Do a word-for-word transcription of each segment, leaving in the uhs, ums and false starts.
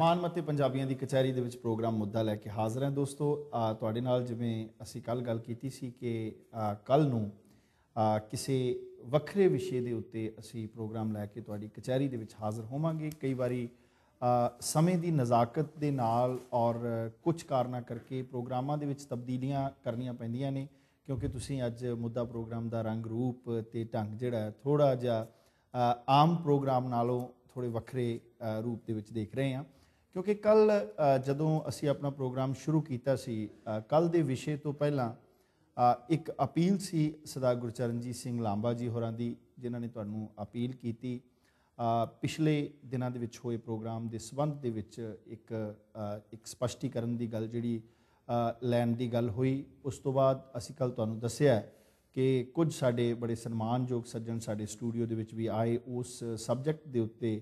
मानमते पंजाबियों की कचहरी के प्रोग्राम मुद्दा लैके हाज़र हैं दोस्तों। तुहाडे नाल जिवें असीं कल गल कीती सी कि कल नूं किसी वक्रे विषय के उत्ते असीं प्रोग्राम लैके तुहाडी कचहरी के हाज़र होवांगे। कई बारी समय की नज़ाकत दे नाल और कुछ कारणा करके प्रोग्रामां दे विच तब्दीलियां करनियां पैंदियां ने, क्योंकि तुसीं अज मुद्दा प्रोग्राम दा रंग रूप ते ढंग जिहड़ा थोड़ा जिहा आम प्रोग्राम नालों थोड़े वक्रे रूप दे विच देख रहे हैं, क्योंकि कल जदों असीं अपना प्रोग्राम शुरू कीता सी कल दे विषय तो पहला एक अपील सी सदा गुरचरणजीत सिंह लांबा जी होरां दी, जिन्हां ने तुहानूं अपील कीती पिछले दिनां दे विच होए प्रोग्राम दे संबंध दे विच एक एक स्पष्टीकरण दी गल जिहड़ी लैण दी गल होई। उस तो बाद असीं कल तुहानूं दस्सिआ कि कुछ साडे बड़े सन्मानयोग सज्जन साडे स्टूडियो दे विच भी आए, उस सबजैक्ट दे उत्ते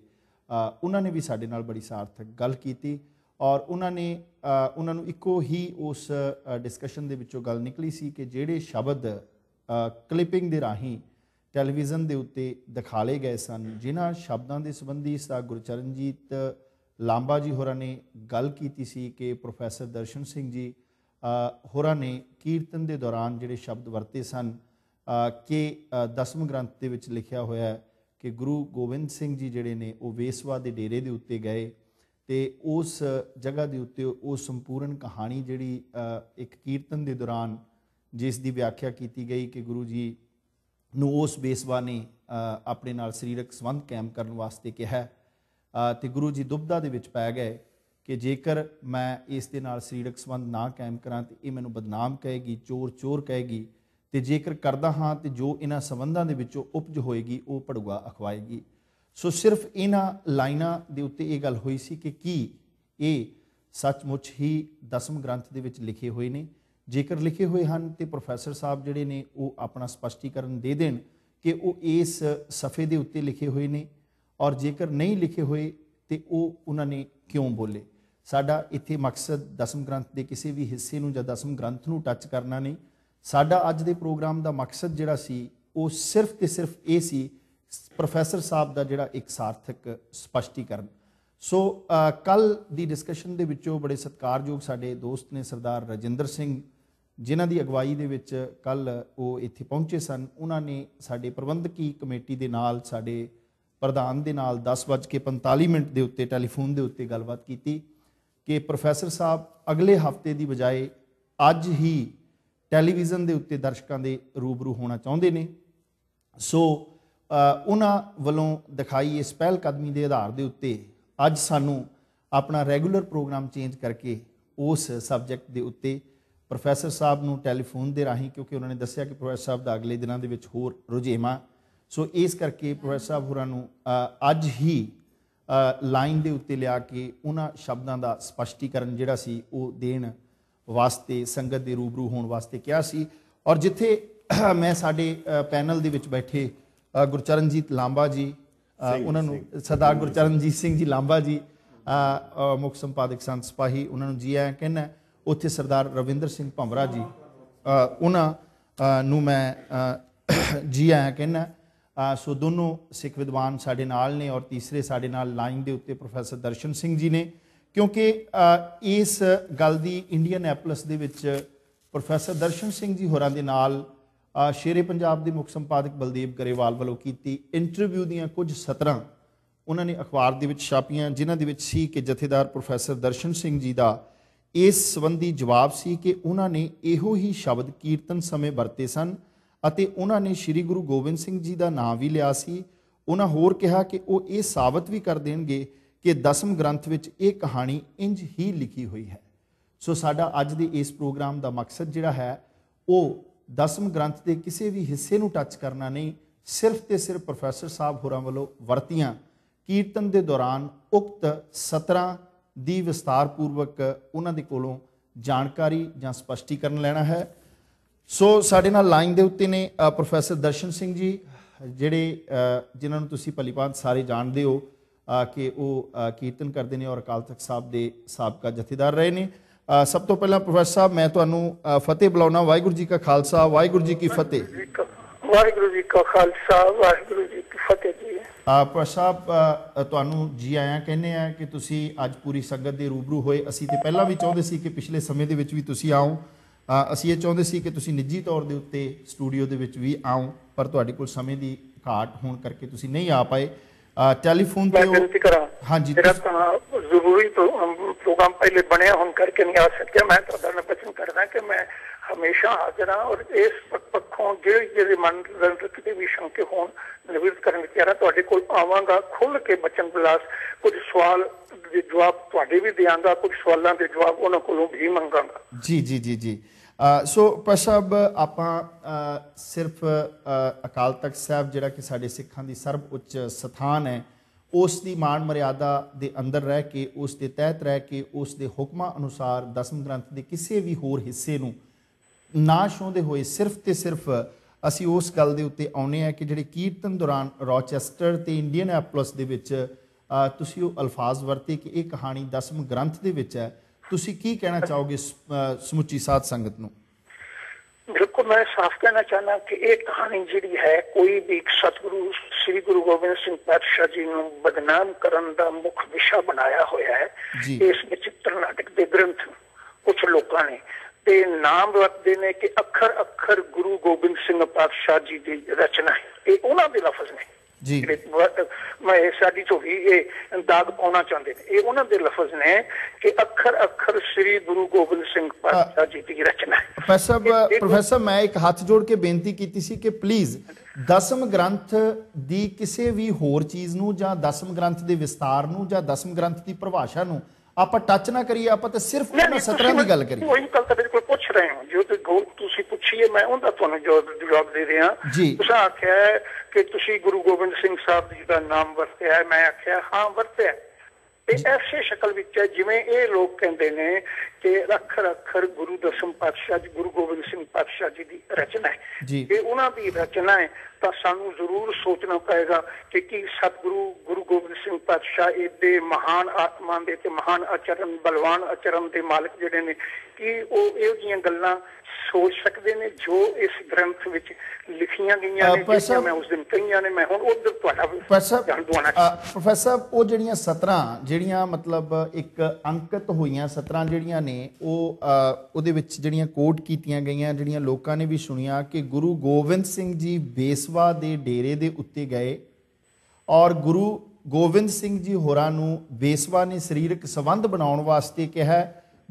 उन्हां ने भी साडे नाल बड़ी सार्थक गल कीती और उन्हां ने उन्हां नूं इक्को ही उस डिस्कशन दे विचों गल निकली सी कि जिहड़े शब्द क्लिपिंग दे राहीं टैलीविज़न दे उत्ते दिखाले गए सन, जिन्हां शब्दां दे संबंधी सा गुरचरणजीत लांबा जी होरां ने गल कीती सी कि प्रोफैसर दर्शन सिंह जी होरां ने कीर्तन दे दौरान जिहड़े शब्द वरते सन कि दसम ग्रंथ दे विच लिखिया होया कि गुरु गोबिंद सिंह जी जिहड़े ने वो वेसवा दे डेरे दे उत्ते गए ते उस जगह दे उत्ते वो संपूर्ण कहानी जिहड़ी एक कीर्तन दे दौरान जिस दी व्याख्या कीती गई कि गुरु जी नूं उस वेसवा ने अपने नाल सरीरक संबंध कायम करन वास्ते कहा ते गुरु जी दुबदा दे विच पै गए कि जेकर मैं इस दे नाल सरीरक संबंध ना कायम करां तो ये मैनूं बदनाम कहेगी, चोर चोर कहेगी, तो जेकर करदा हाँ तो जो इन्हां संबंधां दे विचों उपज होएगी वो भड़ुआ अखवाएगी। सो सिर्फ इन्हां लाइनां दे उत्ते ये गल होई सी कि की ये सचमुच ही दसम ग्रंथ दे विच लिखे होए ने, जेकर लिखे हुए हैं तो प्रोफैसर साहब जिहड़े ने वो अपना स्पष्टीकरण दे देन कि वो इस सफ़े दे उत्ते लिखे हुए ने और जेकर नहीं लिखे हुए तो वो उन्होंने क्यों बोले। साडा इत्थे मकसद दसम ग्रंथ के किसी भी हिस्से नूं जां दसम ग्रंथ नूं टच करना नहीं। साडा अज दे प्रोग्राम का मकसद जिहड़ा सी वो सिर्फ तो सिर्फ ये सी प्रोफैसर साहब का जिहड़ा एक सार्थक स्पष्टीकरण। सो कल दी डिस्कशन दे विचों बड़े सत्कारयोग साडे दोस्त ने सरदार राजिंदर सिंह जिन्हां दी अगवाई दे विच कल वो इत्थे पहुंचे सन, उन्होंने साडे प्रबंधकी कमेटी दे नाल साडे प्रधान दे नाल दस बज के पंताली मिनट के उत्ते टैलीफोन के उत्ते गलबात की कि प्रोफैसर साहब अगले हफ्ते की बजाय अज ही टैलीविज़न के उत्ते दर्शकों के रूबरू होना चाहते ने। सो उन्होंने वालों दिखाई इस पहलकदमी के आधार के उत्ते अज सानूं अपना रैगूलर प्रोग्राम चेंज करके उस सबजैक्ट के उत्ते प्रोफैसर साहब नूं टैलीफोन के राही, क्योंकि उन्होंने दस्सिया कि प्रोफैसर साहब का अगले दिनों के होर रुझेवां, सो इस करके प्रोफैसर साहब होरां नूं अज ही लाइन के उत्ते लिया के उन्हां शब्दां का स्पष्टीकरण जिहड़ा सी वो देण वास्ते संगत दे रूबरू होण वास्ते कहा सी। और जिथे मैं साडे पैनल दे विच बैठे गुरचरणजीत लांबा जी उन्होंने सरदार गुरचरणजीत सिंह जी लांबा जी मुख संपादक संत सिपाही उन्होंने जी आया कहना, उत्थे सरदार रविंद्र सिंह भंवरा जी उन्होंने मैं जी आया कहना। सो दोनों सिख विद्वान साडे नाल ने और तीसरे साडे नाल लाइन के उत्ते प्रोफैसर दर्शन सिंह जी ने, क्योंकि इस गल दी इंडियन एप्लस दे विच प्रोफैसर दर्शन सिंह जी होरां दे नाल शेरे पंजाब के मुख्य संपादक बलदीप गरेवाल वालों की इंटरव्यू दियाँ कुछ सतरां उन्होंने अखबार दे विच छापियां, जिन्हां दे विच सी कि जथेदार प्रोफैसर दर्शन सिंह जी का इस संबंधी जवाब सी कि उन्होंने इहो ही शब्द कीर्तन समय वरते सन अते उन्होंने श्री गुरु गोबिंद सिंह जी का नाम भी लिया सी। उन्होंने होर कहा कि वो ये साबित भी कर देंगे कि दसम ग्रंथ विच ये कहानी इंज ही लिखी हुई है। सो साडा अज दे इस प्रोग्राम का मकसद जिहड़ा है वो दसम ग्रंथ के किसी भी हिस्से नूं टच करना नहीं, सिर्फ तो सिर्फ प्रोफैसर साहब होरां वालों वरतियां कीर्तन के दौरान उक्त सत्रां दी विस्तारपूर्वक उन्हां दे कोलों जानकारी जां स्पष्टीकरण लेना है। सो साडे नाल लाइन दे उत्ते ने प्रोफैसर दर्शन सिंह जी जिहड़े जिन्हां नूं तुसीं भलीभांत सारे जाणदे हो कि वह कीर्तन करदे ने और अकाल तख्त साहब के साबका जथेदार रहे ने। Uh, सब तो पहला प्रोफैसर साहब मैं तुहानूं फतेह बुलाउणा, वाहिगुरू जी का खालसा वाहिगुरू जी की फतेह। वाहिगुरु जी का खालसा वाहिगुरु जी की फतेह जी। पर साहब तुहानू जी आया कहने हैं कि तुसी अज पूरी संगत दे रूबरू होए। असी ते पहला भी चाहते सी कि पिछले समय दे विच भी तुसी आओ, असी ये चाहते सी कि तुसी निजी तौर दे उत्ते स्टूडियो दे विच भी आओ, पर तुहाडे कोल समय दी घाट होण करके तुसी नहीं आ पाए। टेलीफोन पे विनती करा हां जी, मेरा जरूरी तो प्रोग्राम पहले बने होण करके नहीं आ सकिया। मैं तुहाडा निवेदन करदा कि मैं हमेशा हाजिर हाँ और इस पक्षों जो जो मनोरंजन टेलीविजन के होन निविध करने चाह रहा कोल आवांगा खुल के बचन बिलास कुछ सवाल दे जवाब तुहाडे भी देंगा, कुछ सवालों के जवाब उन्होंने कोलों भी मंगांगा। जी जी जी जी सो पर साहब आपां सिर्फ अकाल तख्त साहब जिहड़ा कि साडे सिखां दी सर्व उच्च स्थान है उस दी मान मर्यादा दे अंदर रह के उस दे तहत रह के उस दे हुक्मां अनुसार दसम ग्रंथ दे किसी भी होर हिस्से नूं ना छूंदे होए सिर्फ तो सिर्फ असी उस गल दे उत्ते आउने आ कि जिहड़े कीर्तन दौरान रॉचेस्टर ते इंडियन एपलस दे विच तुसी ओह अल्फाज वरते कि यह कहानी दसम ग्रंथ दे विच है। तुसी की कहना चाहोगे समुची साध संगत नूं? बिल्कुल मैं साफ कहना चाहना कि एक कहानी जिहड़ी है कोई भी सतगुरु श्री गुरु गोबिंद सिंह पातशाह जी ने बदनाम करन दा मुख विशा बनाया होया है। इस विचित्र नाटक दे ग्रंथ कुछ लोगों ने ते नाम रखते हैं कि अखर अखर गुरु गोबिंद सिंह पातशाह जी की रचना है, ये उन्होंने के लफज ने जी। मैं साड़ी तो भी ये दाग पाना चाहते हैं, ये उन्होंने के लफज ने कि अखर अखर श्री गुरु गोबिंद सिंह पातशाह जी की रचना है। प्रोफेसर प्रोफेसर मैं एक हाथ जोड़ के बेनती की सी कि प्लीज दसम ग्रंथ की किसी भी होर चीज़ नूं जां दसम ग्रंथ के विस्तार नूं जां दसम ग्रंथ की परिभाषा नूं ਆਪਾਂ ਟੱਚ ਨਾ ਕਰੀਏ, ਆਪਾਂ ਤਾਂ ਸਿਰਫ ਉਹਨਾਂ ਸਤਰਾਂ ਦੀ ਗੱਲ ਕਰੀਏ। ਉਹੀ ਗੱਲ ਤਾਂ ਬਿਲਕੁਲ ਪੁੱਛ ਰਹੇ ਹੋ ਜੋ ਤੁਸੀਂ ਪੁੱਛੀਏ ਮੈਂ ਉਹਦਾ ਤੁਹਾਨੂੰ ਜਵਾਬ ਦੇ ਰਿਹਾ। ਤੁਸੀਂ ਆਖਿਆ ਕਿ ਤੁਸੀਂ ਗੁਰੂ ਗੋਬਿੰਦ ਸਿੰਘ ਸਾਹਿਬ ਜੀ ਦਾ ਨਾਮ ਵਰਤਿਆ ਹੈ, ਮੈਂ ਆਖਿਆ ਹਾਂ ਵਰਤਿਆ ਤੇ ਐਸੇ ਸ਼ਕਲ ਵਿੱਚ ਜਿਵੇਂ ਇਹ ਲੋਕ ਕਹਿੰਦੇ ਨੇ ਕਿ ਅੱਖਰ ਅੱਖਰ ਗੁਰੂ ਦਸਮ ਪਾਤਸ਼ਾਹ ਜੀ ਗੁਰੂ ਗੋਬਿੰਦ ਸਿੰਘ ਪਾਤਸ਼ਾਹ ਜੀ ਦੀ ਰਚਨਾ ਹੈ। ਜੇ ਉਹਨਾਂ ਦੀ ਰਚਨਾ ਹੈ ਤਾਂ ਸਾਨੂੰ ਜ਼ਰੂਰ ਸੋਚਣਾ ਪਏਗਾ ਕਿ ਕੀ ਸਤਿਗੁਰੂ ਗੁਰੂ ਗੋਬਿੰਦ ਸਿੰਘ ਪਾਤਸ਼ਾਹ ਇਹਦੇ ਮਹਾਨ ਆਤਮਾ ਦੇ ਤੇ ਮਹਾਨ ਆਚਰਨ ਬਲਵਾਨ ਆਚਰਨ ਦੇ ਮਾਲਕ ਜਿਹੜੇ ਨੇ ਕਿ ਉਹ ਇਹੋ ਜਿਹੀਆਂ ਗੱਲਾਂ सोच सकते हैं जो इस ग्रंथ विच लिखियां गईयां ने। मैं उस दिन कईयां ने मैं हुण उधर तुहाडा प्रोफेसर वो जिहड़ियां सत्रां जिहड़ियां मतलब एक अंकित होईयां सत्रां जिहड़ियां ने वो उहदे विच जिहड़ियां कोट कीतियां गईयां जिहड़ियां लोकां ने भी सुनिया कि गुरु गोबिंद सिंह जी बेसवा दे डेरे दे उत्ते गए और गुरु गोबिंद सिंह जी होरां नूं बेसवा ने सरीरक संबंध बनाउण वास्ते कहा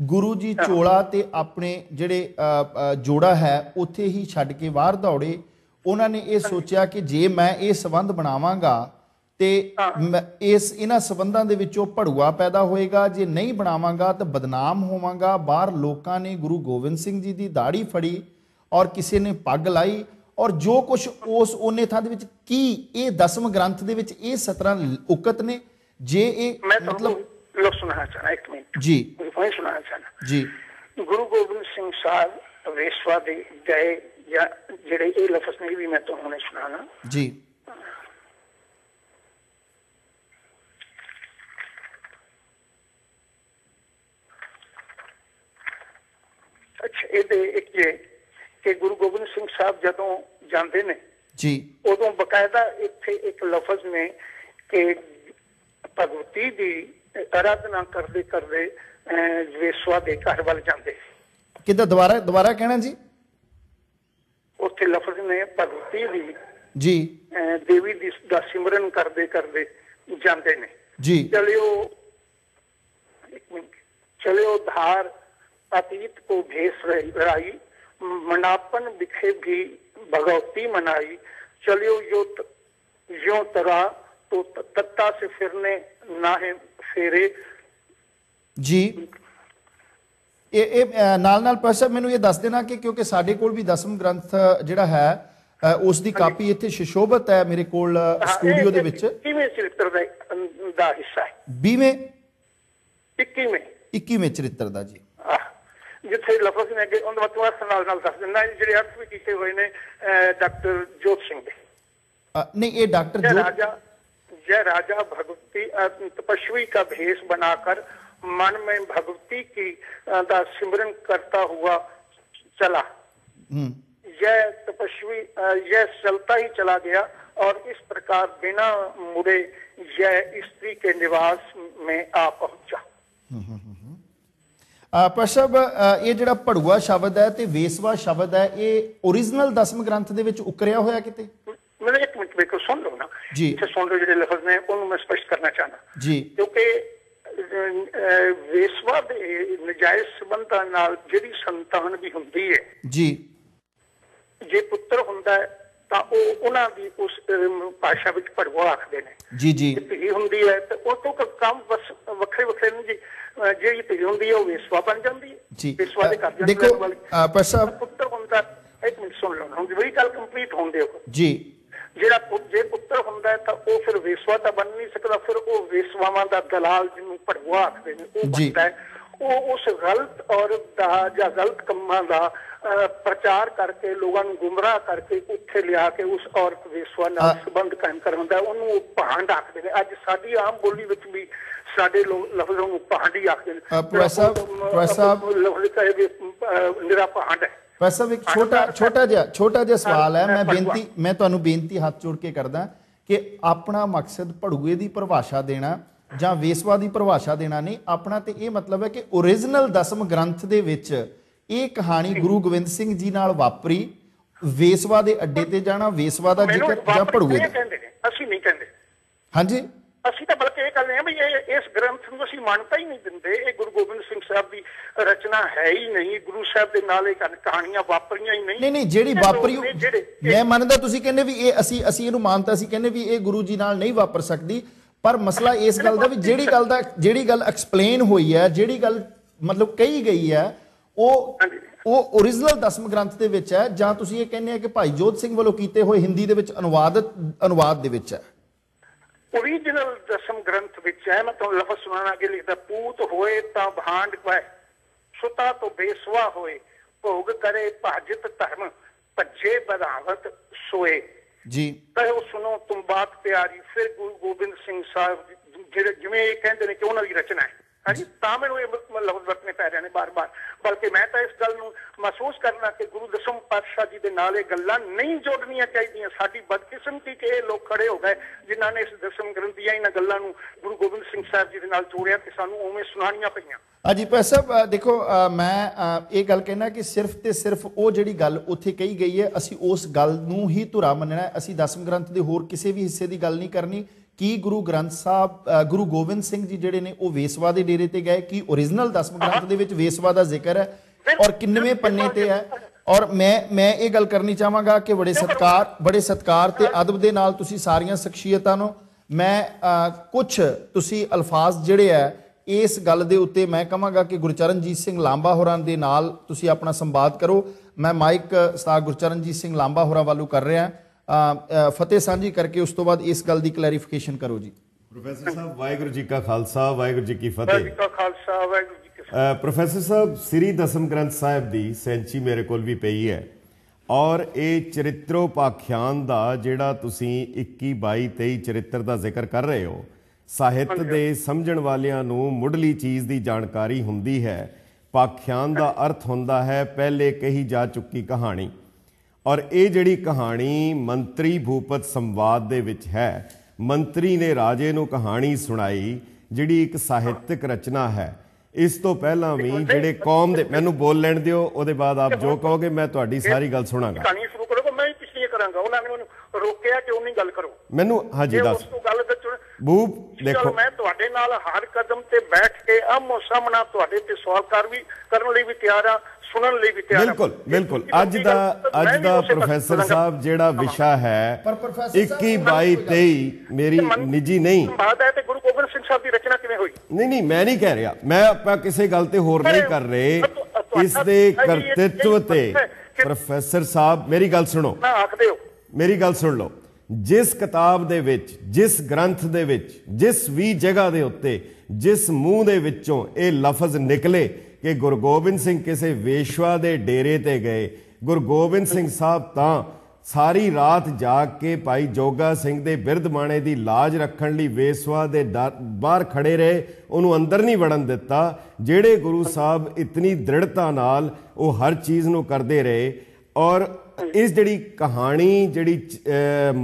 गुरु जी चोला ते अपने जिहड़े जोड़ा है उत्थे ही छड्ड के बाहर दौड़े। उन्होंने ये सोचा कि जे मैं ये संबंध बनावांगा ते इस इन्हां संबंधां दे विचों भड़ुआ पैदा होएगा, जे नहीं बनावांगा तो बदनाम होवांगा। बाहर लोकां ने गुरु गोबिंद सिंह जी दी दाढ़ी फड़ी और किसी ने पग लाई और जो कुछ उस ओने थां दे विच की ये दसम ग्रंथ दे विच ये सतरां उकत ने जे ये मतलब लोग सुनाना चाहना एक मिनट जी वही सुनाना चाहना जी। गुरु गोबिंद सिंह साहब वेशवा दे गए या जेड़े ए लफ्ज़ नहीं भी मैं तो उन्हें सुनाना जी। अच्छा ये दे एक ये कि गुरु गोबिंद सिंह साहब जदों जांदे ने जी उदों बकायदा इत्थे एक लफ्ज़ ने कि भगवती दी आराधना करते करते वेसवा दे घर वाल जाते कि दोबारा दोबारा कहना जी उसे लफज ने भगवती दी जी देवी दी दा सिमरन करते करते जाते ने जी। चलियो चलियो धार अतीत को भेस रही मनापन बिखे भी भगवती मनाई चलियो यो यो तरा तो तत्ता से फिरने ना है फेरे जी। ए, ए, नाल नाल प्रोफेसर मैनू ये दस देना कि क्योंकि साडे कोल भी दसम ग्रंथ जिहड़ा है उसकी कापी इत्थे शशोभत है मेरे कोल स्टूडियो दे विच इक्कीवें चरित्र दा हिस्सा है बीवें इक्कीवें इक्कीवें चरित्र दा जी जिथे लफज ने अगे उन्हां वास्तों अर्थ नाल नाल दस देना जिहड़े अर्थ भी कीते होए ने डॉक्टर जोत सिंह दे नहीं ये डॉक्टर जोत जय राजा भगवती तपस्वी का भेष बनाकर मन में भगवती की दा सिमरन करता हुआ चला यह तपस्वी यह चलता ही चला गया और इस प्रकार बिना मुड़े यह स्त्री के निवास में आ पहुंचा। पर सब ये जरा पढ़ुआ शब्द है ते वेसवा शब्द है, ये ओरिजिनल दसम ग्रंथ दे विच उकरिया होया किते? मैंने एक मिनट बिल्कुल सुन लो ना जी, सुन लो जो लफ्ज ने उन्होंने मैं स्पष्ट करना चाहना जी, क्योंकि वेसवा दे नजायज संबंधां नाल जिहड़ी संतान भी हुंदी है जी, जे पुत्र हुंदा है तां ओ उन्हां दी उस भाषा विच पढ़वा आखदे ने जी जी, धी हुंदी है ते उस तों काम बस वखरे वखरे ने जी, जिहड़ी धी हुंदी है ओ वेसवा बन जांदी है, वेसवा दे कर देखो पर साहब पुत्र हुंदा एक मिनट सुन लो ना, वही गल कंप्लीट होण दिओ जी, जिहड़ा जे पुत्र हुंदा है तां ओ फिर वेसवा तां बन नहीं सकदा, फिर ओ वेसवावां दा दलाल जिहनूं पढ़वा आखदे ने ओ बनदा है, ओ उस गलत औरत दा जां गलत कम्मां दा प्रचार करके लोगों को गुमराह करके उत्थे लिया के उस औरत वेसवा नाल संबंध कायम करवांदा है, उहनूं भांड आखदे ने। अज साडी आम बोली विच भी साडे लफ्ज़ां नूं भांड ही आखदे ने। प्रसाद प्रसाद लफ्ज़ कहे वे निरा भांड है। वैसे एक छोटा छोटा जिहा छोटा जिहा सवाल है, मैं बेनती मैं तुहानूं बेनती हाथ जोड़ के करदा कि अपना मकसद पढ़ूए की परिभाषा देना जां वेसवा की परिभाषा देना नहीं, अपना तो यह मतलब है कि ओरिजिनल दसम ग्रंथ दे विच ये कहानी गुरु गोबिंद सिंह जी नाल वापरी, वेसवा के अड्डे ते जाना, वेसवा का जिक्र जां पढ़ूए दा। हाँ जी, असी तो बल्कि ये कहते हैं भी ये इस ग्रंथ को असी मानता ही नहीं दिंदे, ये गुरु गोबिंद सिंह साहब की रचना है ही नहीं, गुरु साहब के नाल कहानियां वापरियां ही नहीं। नहीं नहीं जिहड़ी वापरी मैं मानदा, तुसीं कहंदे भी ये असी असी इहनूं मानता सी, कहंदे भी ये गुरु जी नाल नहीं वापर सकदी, पर मसला इस गल दा भी जिहड़ी गल दा जिहड़ी गल एक्सप्लेन होई है, जिहड़ी गल मतलब कही गई है, वो वो ओरिजिनल दसम ग्रंथ दे विच है, जां तुसीं ये कहंदे आ कि भाई जोध सिंह वल्लों कीते होए हिंदी दे विच अनुवाद अनुवाद दे विच है। ओरिजिनल दसम ग्रंथ विच है, मैं तो लफ्ज़ सुनाना अगे लिखदा, पूत होए तां भांड पाए, सुता तो बेसवा होए, भोग करे भाजित धर्म, भजे बदावत सोए जी। कहो सुनो तुम बात प्यारी, फिर गुरु गोबिंद सिंह साहब जिहड़े जिवें ये कहंदे ने कि उन्हां दी रचना है। हाँ जी, तां मैनूं इह लफ्ज़ वरतने पै रहे ने बार बार, बल्कि मैं तो इस गल नूं महसूस करना कि गुरु दसम पातशाह जी दे नाल इह गल्लां नहीं जोड़नियां चाहीदियां। साडी बदकिस्मती कि इह लोक खड़े हो गए जिन्हां ने इस दसम ग्रंथ दीआं इन्हां गल्लां नूं गुरु गोबिंद सिंह साहब जी दे नाल जोड़िया ते सानूं उवें सुणाणियां पईआं। हां जी भाई साहब, देखो मैं इह गल कहना कि सिर्फ ते सिर्फ वो जिहड़ी गल उत्थे कही गई है, असीं उस गल नूं ही धुरा मनणा, असीं दसम ग्रंथ दे होर किसी भी हिस्से की गल नहीं करनी कि गुरु ग्रंथ साहब गुरु गोबिंद सिंह जी जिहड़े ने वो वेसवा दे डेरे ते गए, कि ओरिजिनल दसम ग्रंथ दे विच वेसवा दा जिक्र है और किन्नवे पन्ने ते है। और मैं मैं ये गल करनी चाहांगा कि बड़े सत्कार बड़े सत्कार ते अदब दे नाल तुसी सारियां शख्सियतां नूं मैं कुछ तुसी अल्फाज जिहड़े है इस गल दे उत्ते मैं कहांगा कि गुरचरणजीत सिंह लांबा होरां दे नाल तुसी अपना संवाद करो। मैं माइक सा गुरचरणजीत सिंह लांबा होरां वालों कर रहा है, फतेह सांझी करके उस तो बाद इस गल की क्लैरिफिकेशन करो जी। प्रोफेसर साहब वाहिगुरू जी का खालसा वाहिगुरू जी की फतेह। प्रोफेसर साहब श्री दसम ग्रंथ साहब की सैंची मेरे को भी पई है और ये चरित्रोपाख्यान का जोड़ा तुसी इक्की बई तेई चरित्र का जिक्र कर रहे हो, साहित्य के समझण वालियां नूं मुढ़ली चीज़ की जानकारी हुंदी है। पाख्यान का अर्थ हुंदा है पहले कही जा चुकी कहानी, और ये जिहड़ी कहानी मंत्री भूपत संवाद दे विच है, मंत्री ने राजे नूं कहानी सुनाई जिहड़ी एक साहित्यक रचना है। इस तो पहला भी जिहड़े कौम दे मैनूं बोल लैण दिओ, उहदे बाद आप जो कहोगे मैं तुहाडी सारी गल सुणांगा। कहानी शुरू करोगे मैं पिछली करांगा, उन्हां ने मैनूं रोकिया कि उन्हीं गल करो मैनूं। हाँ जी दस भूप देखो मैं तुहाडे नाल हर कदम ते बैठ के आमो सामना तुहाडे ते सवाल कर भी करन लई भी तैयार आ। बिल्कुल बिल्कुल अज दा अज दा प्रोफेसर साहब जिहड़ा विशा है इक्की बाई तेई मेरी निजी नहीं गुरु गोबिंद सिंह साहब दी रचना किवें होई। नहीं नहीं मैं नहीं कह रहा, मैं आपां किसी गल ते होर नहीं कर रहे, इस दे करतत्व ते प्रोफेसर साहब मेरी गल सुनो, मेरी गल सुन लो। जिस किताब दे विच जिस ग्रंथ दे विच जिस भी जगह दे उत्ते जिस मूँह दे विचों ये लफज निकले कि गुरु गोबिंद सिंह किसी वेशवा दे डेरे ते गए, गुरु गोबिंद सिंह साहब तां सारी रात जाग के भाई जोगा सिंह दे बिरदमाणे दी लाज रखण लई वेशवा दे बाहर खड़े रहे, उन्होंने अंदर नहीं वड़न दिता। जेड़े गुरु साहब इतनी दृढ़ता नाल वो हर चीज़ नूं करदे रहे और इस जड़ी कहानी जड़ी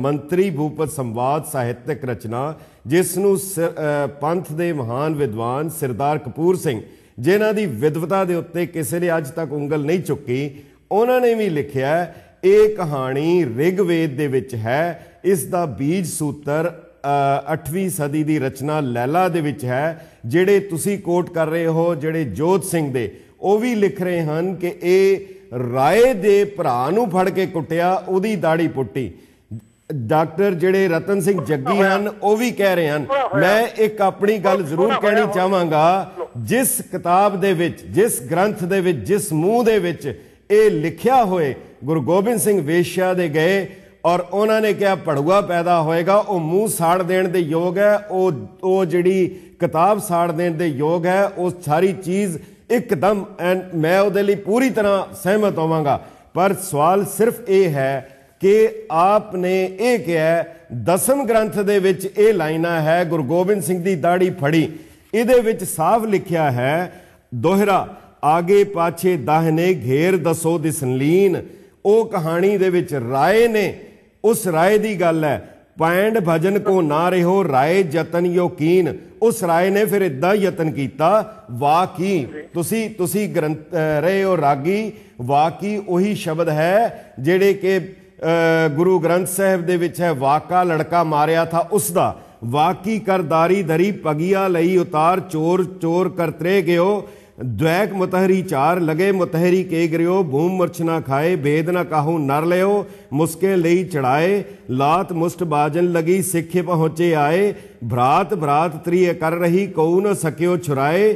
मंत्री भूपत संवाद साहित्यक रचना जिसनू पंथ दे महान विद्वान सरदार कपूर सिंह जिन्हां दी विद्वता दे उत्ते किसी ने अज तक उंगल नहीं चुकी उन्होंने भी लिखिया ये कहानी रिगवेद दे विच है। इसका बीज सूत्र अठवीं सदी की रचना लैला दे विच है। जिहड़े तुसी कोट कर रहे हो जिहड़े जोत सिंह दे वो भी लिख रहे हैं कि ये राय दे भरा नूं फड़ के कुटिया उहदी दाढ़ी पुट्टी। डॉक्टर जिहड़े रतन सिंह जग्गी हैं वो भी कह रहे हैं। मैं एक अपनी गल जरूर कहनी चाहांगा जिस किताब दे विच जिस ग्रंथ दे विच जिस मूँह दे विच ये लिखिया होए गुरु गोबिंद सिंह वेश्या दे गए और उन्होंने कहा पढ़ुआ पैदा होएगा वो मूँह साड़ देने दे योग है, वो जिहड़ी किताब साड़ देने दे योग है। वो सारी चीज़ एकदम एंड मैं उसदे लई पूरी तरह सहमत होवांगा। पर सवाल सिर्फ ये है कि आपने ये कहा दसम ग्रंथ दे विच ये लाइना है गुरु गोबिंद सिंह दी दाढ़ी फड़ी इहदे विच साफ लिखिया है दोहरा आगे पाछे दाहने घेर दसो दिसनलीन। वो कहानी दे विच राय ने उस राय दी गल है पैंड भजन को ना रहो राय जतन योकीन। उस राय ने फिर इदा यतन किया वाकी तुसी तुसी ग्रंथ रहे हो रागी वाकी उही शब्द है जेड़े के गुरु ग्रंथ साहब दे विच है वाका लड़का मारिया था उसका वाकी करदारी धरी पगिया लई उतार चोर चोर करतरे गयो द्वैक मुतहरी चार लगे मुतहरी के गिरयो भूम मुरछ ना खाए भेद ना काहू नर लियो मुस्के लई चढ़ाए लात मुष्ट बाजन लगी सिखे पहुँचे आए भ्रात भ्रात त्रिय कर रही कऊ न सक्यो छुराए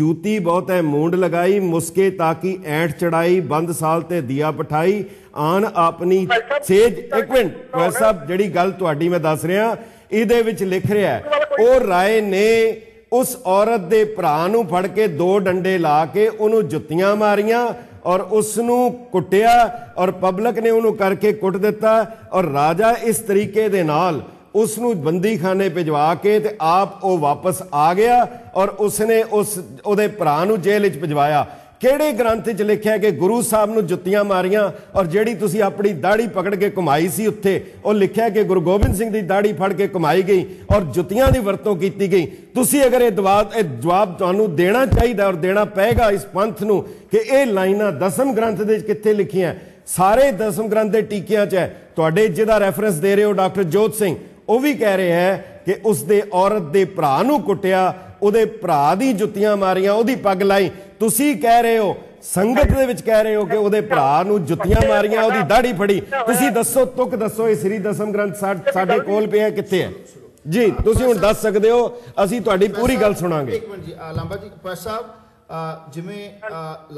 जूती बहुत मूंड लगाई मुस्के ताकि ऐंठ चढ़ाई बंद साल ते दिया पठाई आन आपनी सेज। एक मिनट वैर साहब जिहड़ी गल तुहाडी मैं दस रहा इहदे विच लिख रहा है ओ राय ने उस औरत दे भरा नूं फड़ के दो डंडे ला के उन्होंने जुत्तियां मारियां और उसनों कुटिया और पब्लिक ने उन्होंने करके कुट दिता और राजा इस तरीके दे नाल उसनों बंदी खाने भिजवा के ते आप वो वापस आ गया और उसने उस उहदे भरा नूं जेल च भिजवाया। किहड़े ग्रंथ च लिखिया कि गुरु साहब नूं जुत्तियां मारियां और जिहड़ी तुसीं अपनी दाढ़ी पकड़ के घुमाई सी उत्थे और लिखिया कि गुरु गोबिंद सिंह दी दाढ़ी फड़ के घुमाई गई और जुत्तियां दी वरतों की गई। तुसीं अगर ये जवाब जवाब तुहानूं देना चाहिए और देना पएगा इस पंथ नूं कि ये लाइनां दसम ग्रंथ दे कित्थे लिखियां सारे दसम ग्रंथ के टीकियां च है। तुहाडे जिहदा रैफरेंस दे रहे हो डॉक्टर जोत सिंह वो भी कह रहे हैं कि उसके औरत के भरा नूं कुटिया ਉਹਦੇ ਭਰਾ ਦੀ ਜੁੱਤੀਆਂ ਮਾਰੀਆਂ ਉਹਦੀ ਪੱਗ ਲਾਈ। ਤੁਸੀਂ ਕਹਿ ਰਹੇ ਹੋ ਸੰਗਤ ਦੇ ਵਿੱਚ ਕਹਿ ਰਹੇ ਹੋ ਕਿ ਉਹਦੇ ਭਰਾ ਨੂੰ ਜੁੱਤੀਆਂ ਮਾਰੀਆਂ ਉਹਦੀ ਦਾੜੀ ਫੜੀ। ਤੁਸੀਂ ਦੱਸੋ ਤੁਕ ਦੱਸੋ ਇਹ ਸ੍ਰੀ ਦਸਮ ਗ੍ਰੰਥ ਸਾਡੇ ਕੋਲ ਪਿਆ ਕਿੱਥੇ ਹੈ ਜੀ ਤੁਸੀਂ ਹੁਣ ਦੱਸ ਸਕਦੇ ਹੋ ਅਸੀਂ ਤੁਹਾਡੀ ਪੂਰੀ ਗੱਲ ਸੁਣਾਂਗੇ। ਇੱਕ ਮਿੰਟ ਜੀ ਲਾਂਬਾ ਜੀ ਕਪੂਰ ਸਾਹਿਬ ਜਿਵੇਂ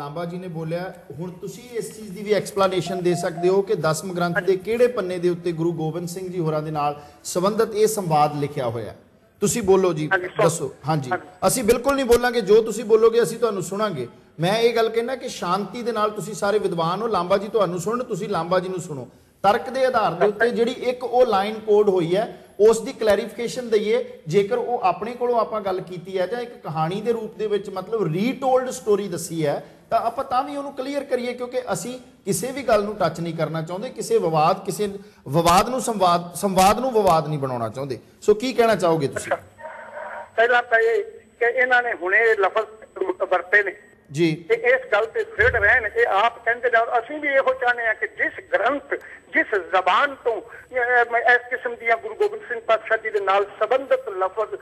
ਲਾਂਬਾ ਜੀ ਨੇ ਬੋਲਿਆ ਹੁਣ ਤੁਸੀਂ ਇਸ ਚੀਜ਼ ਦੀ ਵੀ ਐਕਸਪਲੇਨੇਸ਼ਨ ਦੇ ਸਕਦੇ ਹੋ ਕਿ ਦਸਮ ਗ੍ਰੰਥ ਦੇ ਕਿਹੜੇ ਪੰਨੇ ਦੇ ਉੱਤੇ ਗੁਰੂ ਗੋਬਿੰਦ ਸਿੰਘ ਜੀ ਹੋਰਾਂ ਦੇ ਨਾਲ ਸੰਬੰਧਿਤ ਇਹ ਸੰਵਾਦ ਲਿਖਿਆ ਹੋਇਆ। तुसी बोलो जी दसो। हाँ जी असी बिल्कुल नहीं बोलांगे जो तुसी बोलोगे असी तुहानू सुणांगे। मैं ये गल कहना कि शांति दे नाल तुसी सारे विद्वान हो लांबा जी तुहानू सुणन तुसी लांबा जी नू सुणो तर्क दे आधार दे उत्ते जिहड़ी एक ओ लाइन कोड होई है उस दी क्लैरिफिकेशन दईए। जेकर वो अपने कोलों आपां गल कीती है जां एक कहानी दे रूप दे विच मतलब रीटोल्ड स्टोरी दसी है तो आपां तां वी उहनू क्लीयर करिए क्योंकि असी किसी भी गल नू टच नहीं करना चाहुंदे किसी विवाद किसी विवाद नू संवाद संवाद नू विवाद नहीं बनाउणा चाहुंदे। सो की कहना चाहोगे तुसीं? पहला तां इह कि इन्हां ने हुणे लफज वरते ने जी इस गल ते फिट रहन कि आप कहंदे जाओ असीं भी इहो चाहने आ कि जिस ग्रंथ जिस जबान तो इस किस्म दियां गुरु गोबिंद सिंह पातशाह जी दे नाल संबंधित लफज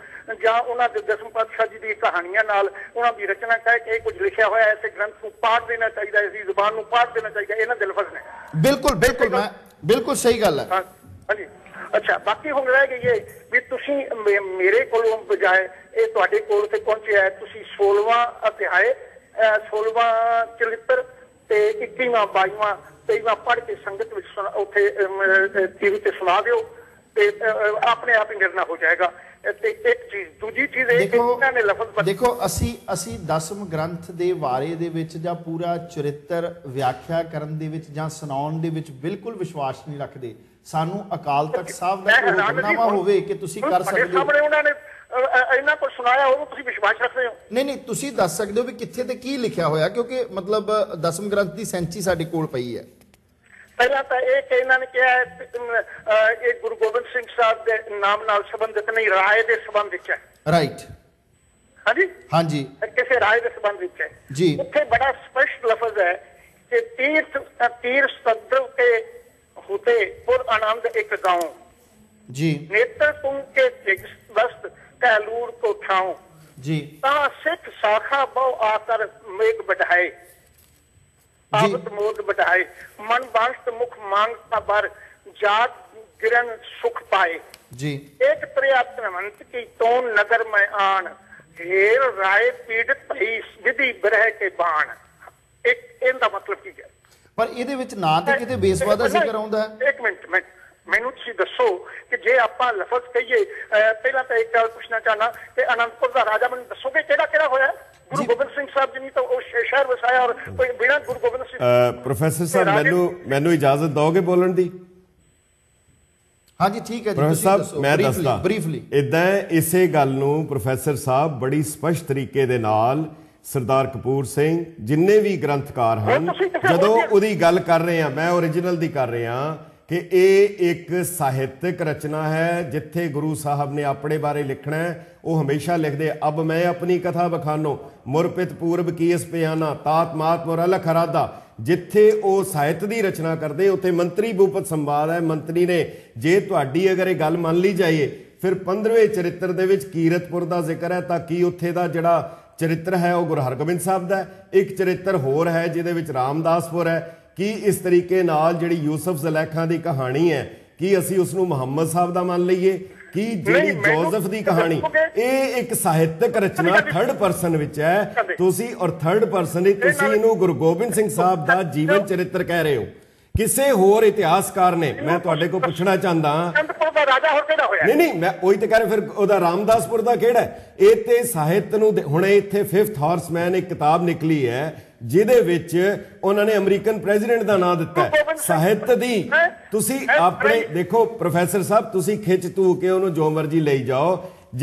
जां उन्हां दे दसम पातशाह जी दी कहानियां नाल उन्हां दी रचना कह के कुछ लिखिया होया इस ग्रंथ नूं पाठ देना चाहिए इस जबान नूं पाठ देना चाहिए इन्हां दे लफज ने बिल्कुल बिल्कुल मैं बिल्कुल सही गल है। हां जी अच्छा बाकी हो रहा है कि ये भी तुसी मेरे कोलों बजाए ये तुहाडे कोल ते पहुंचे है तुसी सोलहवां अध्याय सोलवा चरित्र ते इक्कीवां बाईवां तेईवां पढ़ के संगत टीवी ते सुना दिओ ते अपने आप ही निर्णय हो जाएगा। ते एक चीज दूजी चीज इन्हां ने लफज देखो असी असी दसम ग्रंथ दे बारे दे विच जां पूरा चरित्र व्याख्या करन दे विच जां सुणाउण दे विच बिल्कुल विश्वास नहीं रखदे। सानू अकाल तख्त साहब दा हुक्मनामा होवे कि तुसी कर सकदे हो उन्होंने इन्हां कोल सुनाया हो तुसी विश्वास रखदे हो नहीं नहीं तुसी दस सकदे हो भी कित्थे ते की लिखिया होया क्योंकि मतलब दसम ग्रंथ दी सैंची साडे कोल पई है पहला तो एक इन्होंने कहा है ये गुरु गोबिंद सिंह साहब के नाम नाल संबंधित नहीं, राय के संबंध विच है। राइट हाँ जी हाँ जी किसी राय के संबंध विच है जी। उत्थे बड़ा स्पष्ट लफज है कि तीर्थ तीर्थ सद्र के होते पुर आनंद एक गाँव जी, नेत्र कुंभ के वस्त कैलूर को ठाऊं जी, सिख शाखा बहु आकर मेघ बढ़ाए आवत मोद बढ़ाए, मन बांस मुख मांगता बर जात गिरन सुख पाए जी, एक प्रयात्रमंत की तोन नगर में आन हेर राय पीड़ित भई विधि ग्रह के बाण। एक इनका मतलब की है पर ਇਹਦੇ ਵਿੱਚ ਨਾ ਤੇ ਕਿਤੇ ਬੇਸਵਾ ਦਾ ਜ਼ਿਕਰ ਆਉਂਦਾ ਹੈ। ਇੱਕ ਮਿੰਟ ਮੈਂ ਮੈਨੂੰ ਤੁਸੀਂ ਦੱਸੋ ਕਿ ਜੇ ਆਪਾਂ ਲਫ਼ਜ਼ ਕਹੀਏ, ਪਹਿਲਾਂ ਤਾਂ ਇੱਕ ਗੱਲ ਪੁੱਛਣਾ ਚਾਹਨਾ ਕਿ ਅਨੰਦਪੁਰ ਦਾ ਰਾਜਾ ਮੈਨੂੰ ਦੱਸੋਗੇ ਕਿਹੜਾ ਕਿਹੜਾ ਹੋਇਆ? ਗੁਰੂ ਗੋਬਿੰਦ ਸਿੰਘ ਸਾਹਿਬ ਜੀ ਨੇ ਤਾਂ ਉਹ ਸ਼ਹਿਰ ਵਸਾਇਆ ਔਰ ਕੋਈ ਬਿਨਾਂ ਗੁਰੂ ਗੋਬਿੰਦ ਸਿੰਘ। ਪ੍ਰੋਫੈਸਰ ਸਾਹਿਬ ਮੈਨੂੰ ਮੈਨੂੰ ਇਜਾਜ਼ਤ ਦਿਓਗੇ ਬੋਲਣ ਦੀ? ਹਾਂਜੀ ਠੀਕ ਹੈ ਜੀ। ਪ੍ਰੋਫੈਸਰ ਸਾਹਿਬ ਮੈਂ ਦੱਸਦਾ ਬਰੀਫਲੀ ਇਦਾਂ ਇਸੇ ਗੱਲ ਨੂੰ ਪ੍ਰੋਫੈਸਰ ਸਾਹਿਬ ਬੜੀ ਸਪਸ਼ਟ ਤਰੀਕੇ ਦੇ ਨਾਲ सरदार कपूर सिंह जिन्ने भी ग्रंथकार हैं जदों उदी गल कर रहे हैं, मैं ओरिजिनल दी कर रहा कि यह एक साहित्यिक रचना है जिथे गुरु साहब ने अपने बारे लिखना है। वह हमेशा लिखते अब मैं अपनी कथा बखानो मुरपित पूर्व की इस पयाना तात मात मुरल खरादा, जिथे वो साहित्य की रचना करते उत्थे मंत्री भूपत संवाद है। मंत्री ने जे तुहाडी अगर ये गल मान ली जाइए फिर पंद्रहवें चरित्र दे विच कीरतपुर का जिक्र है तां कि उत्थे दा जिहड़ा चरित्र है वह गुरु हरगोबिंद साहब का, एक चरित्र होर है जिहदे विच रामदासपुर है कि इस तरीके नाल जिहड़ी यूसुफ जुलैखा की कहानी है कि असी उसनूं मुहम्मद साहब का मान लईए कि जिहड़ी जोसेफ की कहानी ये एक साहित्यिक रचना थर्ड परसन विच है तुसी और थर्ड परसन तुसी इहनूं गुरु गोबिंद सिंह साहब का जीवन चरित्र कह रहे हो। किसी होर इतिहासकार ने मैं तुहाडे कोल पुछना चाहता नहीं नहीं मैं वही तो कह रहा फिर ओदा रामदासपुर दा केड़ा है इत्थे साहित्य नूं हुणे इत्थे फिफ्थ हॉर्समैन एक किताब निकली है जिहदे विच उन्होंने अमरीकन प्रेजिडेंट का नाम दिता है साहित्य दी। तुसी अपने देखो प्रोफैसर साहब तुसी खिच तू के उन्होंने जो मर्जी ले जाओ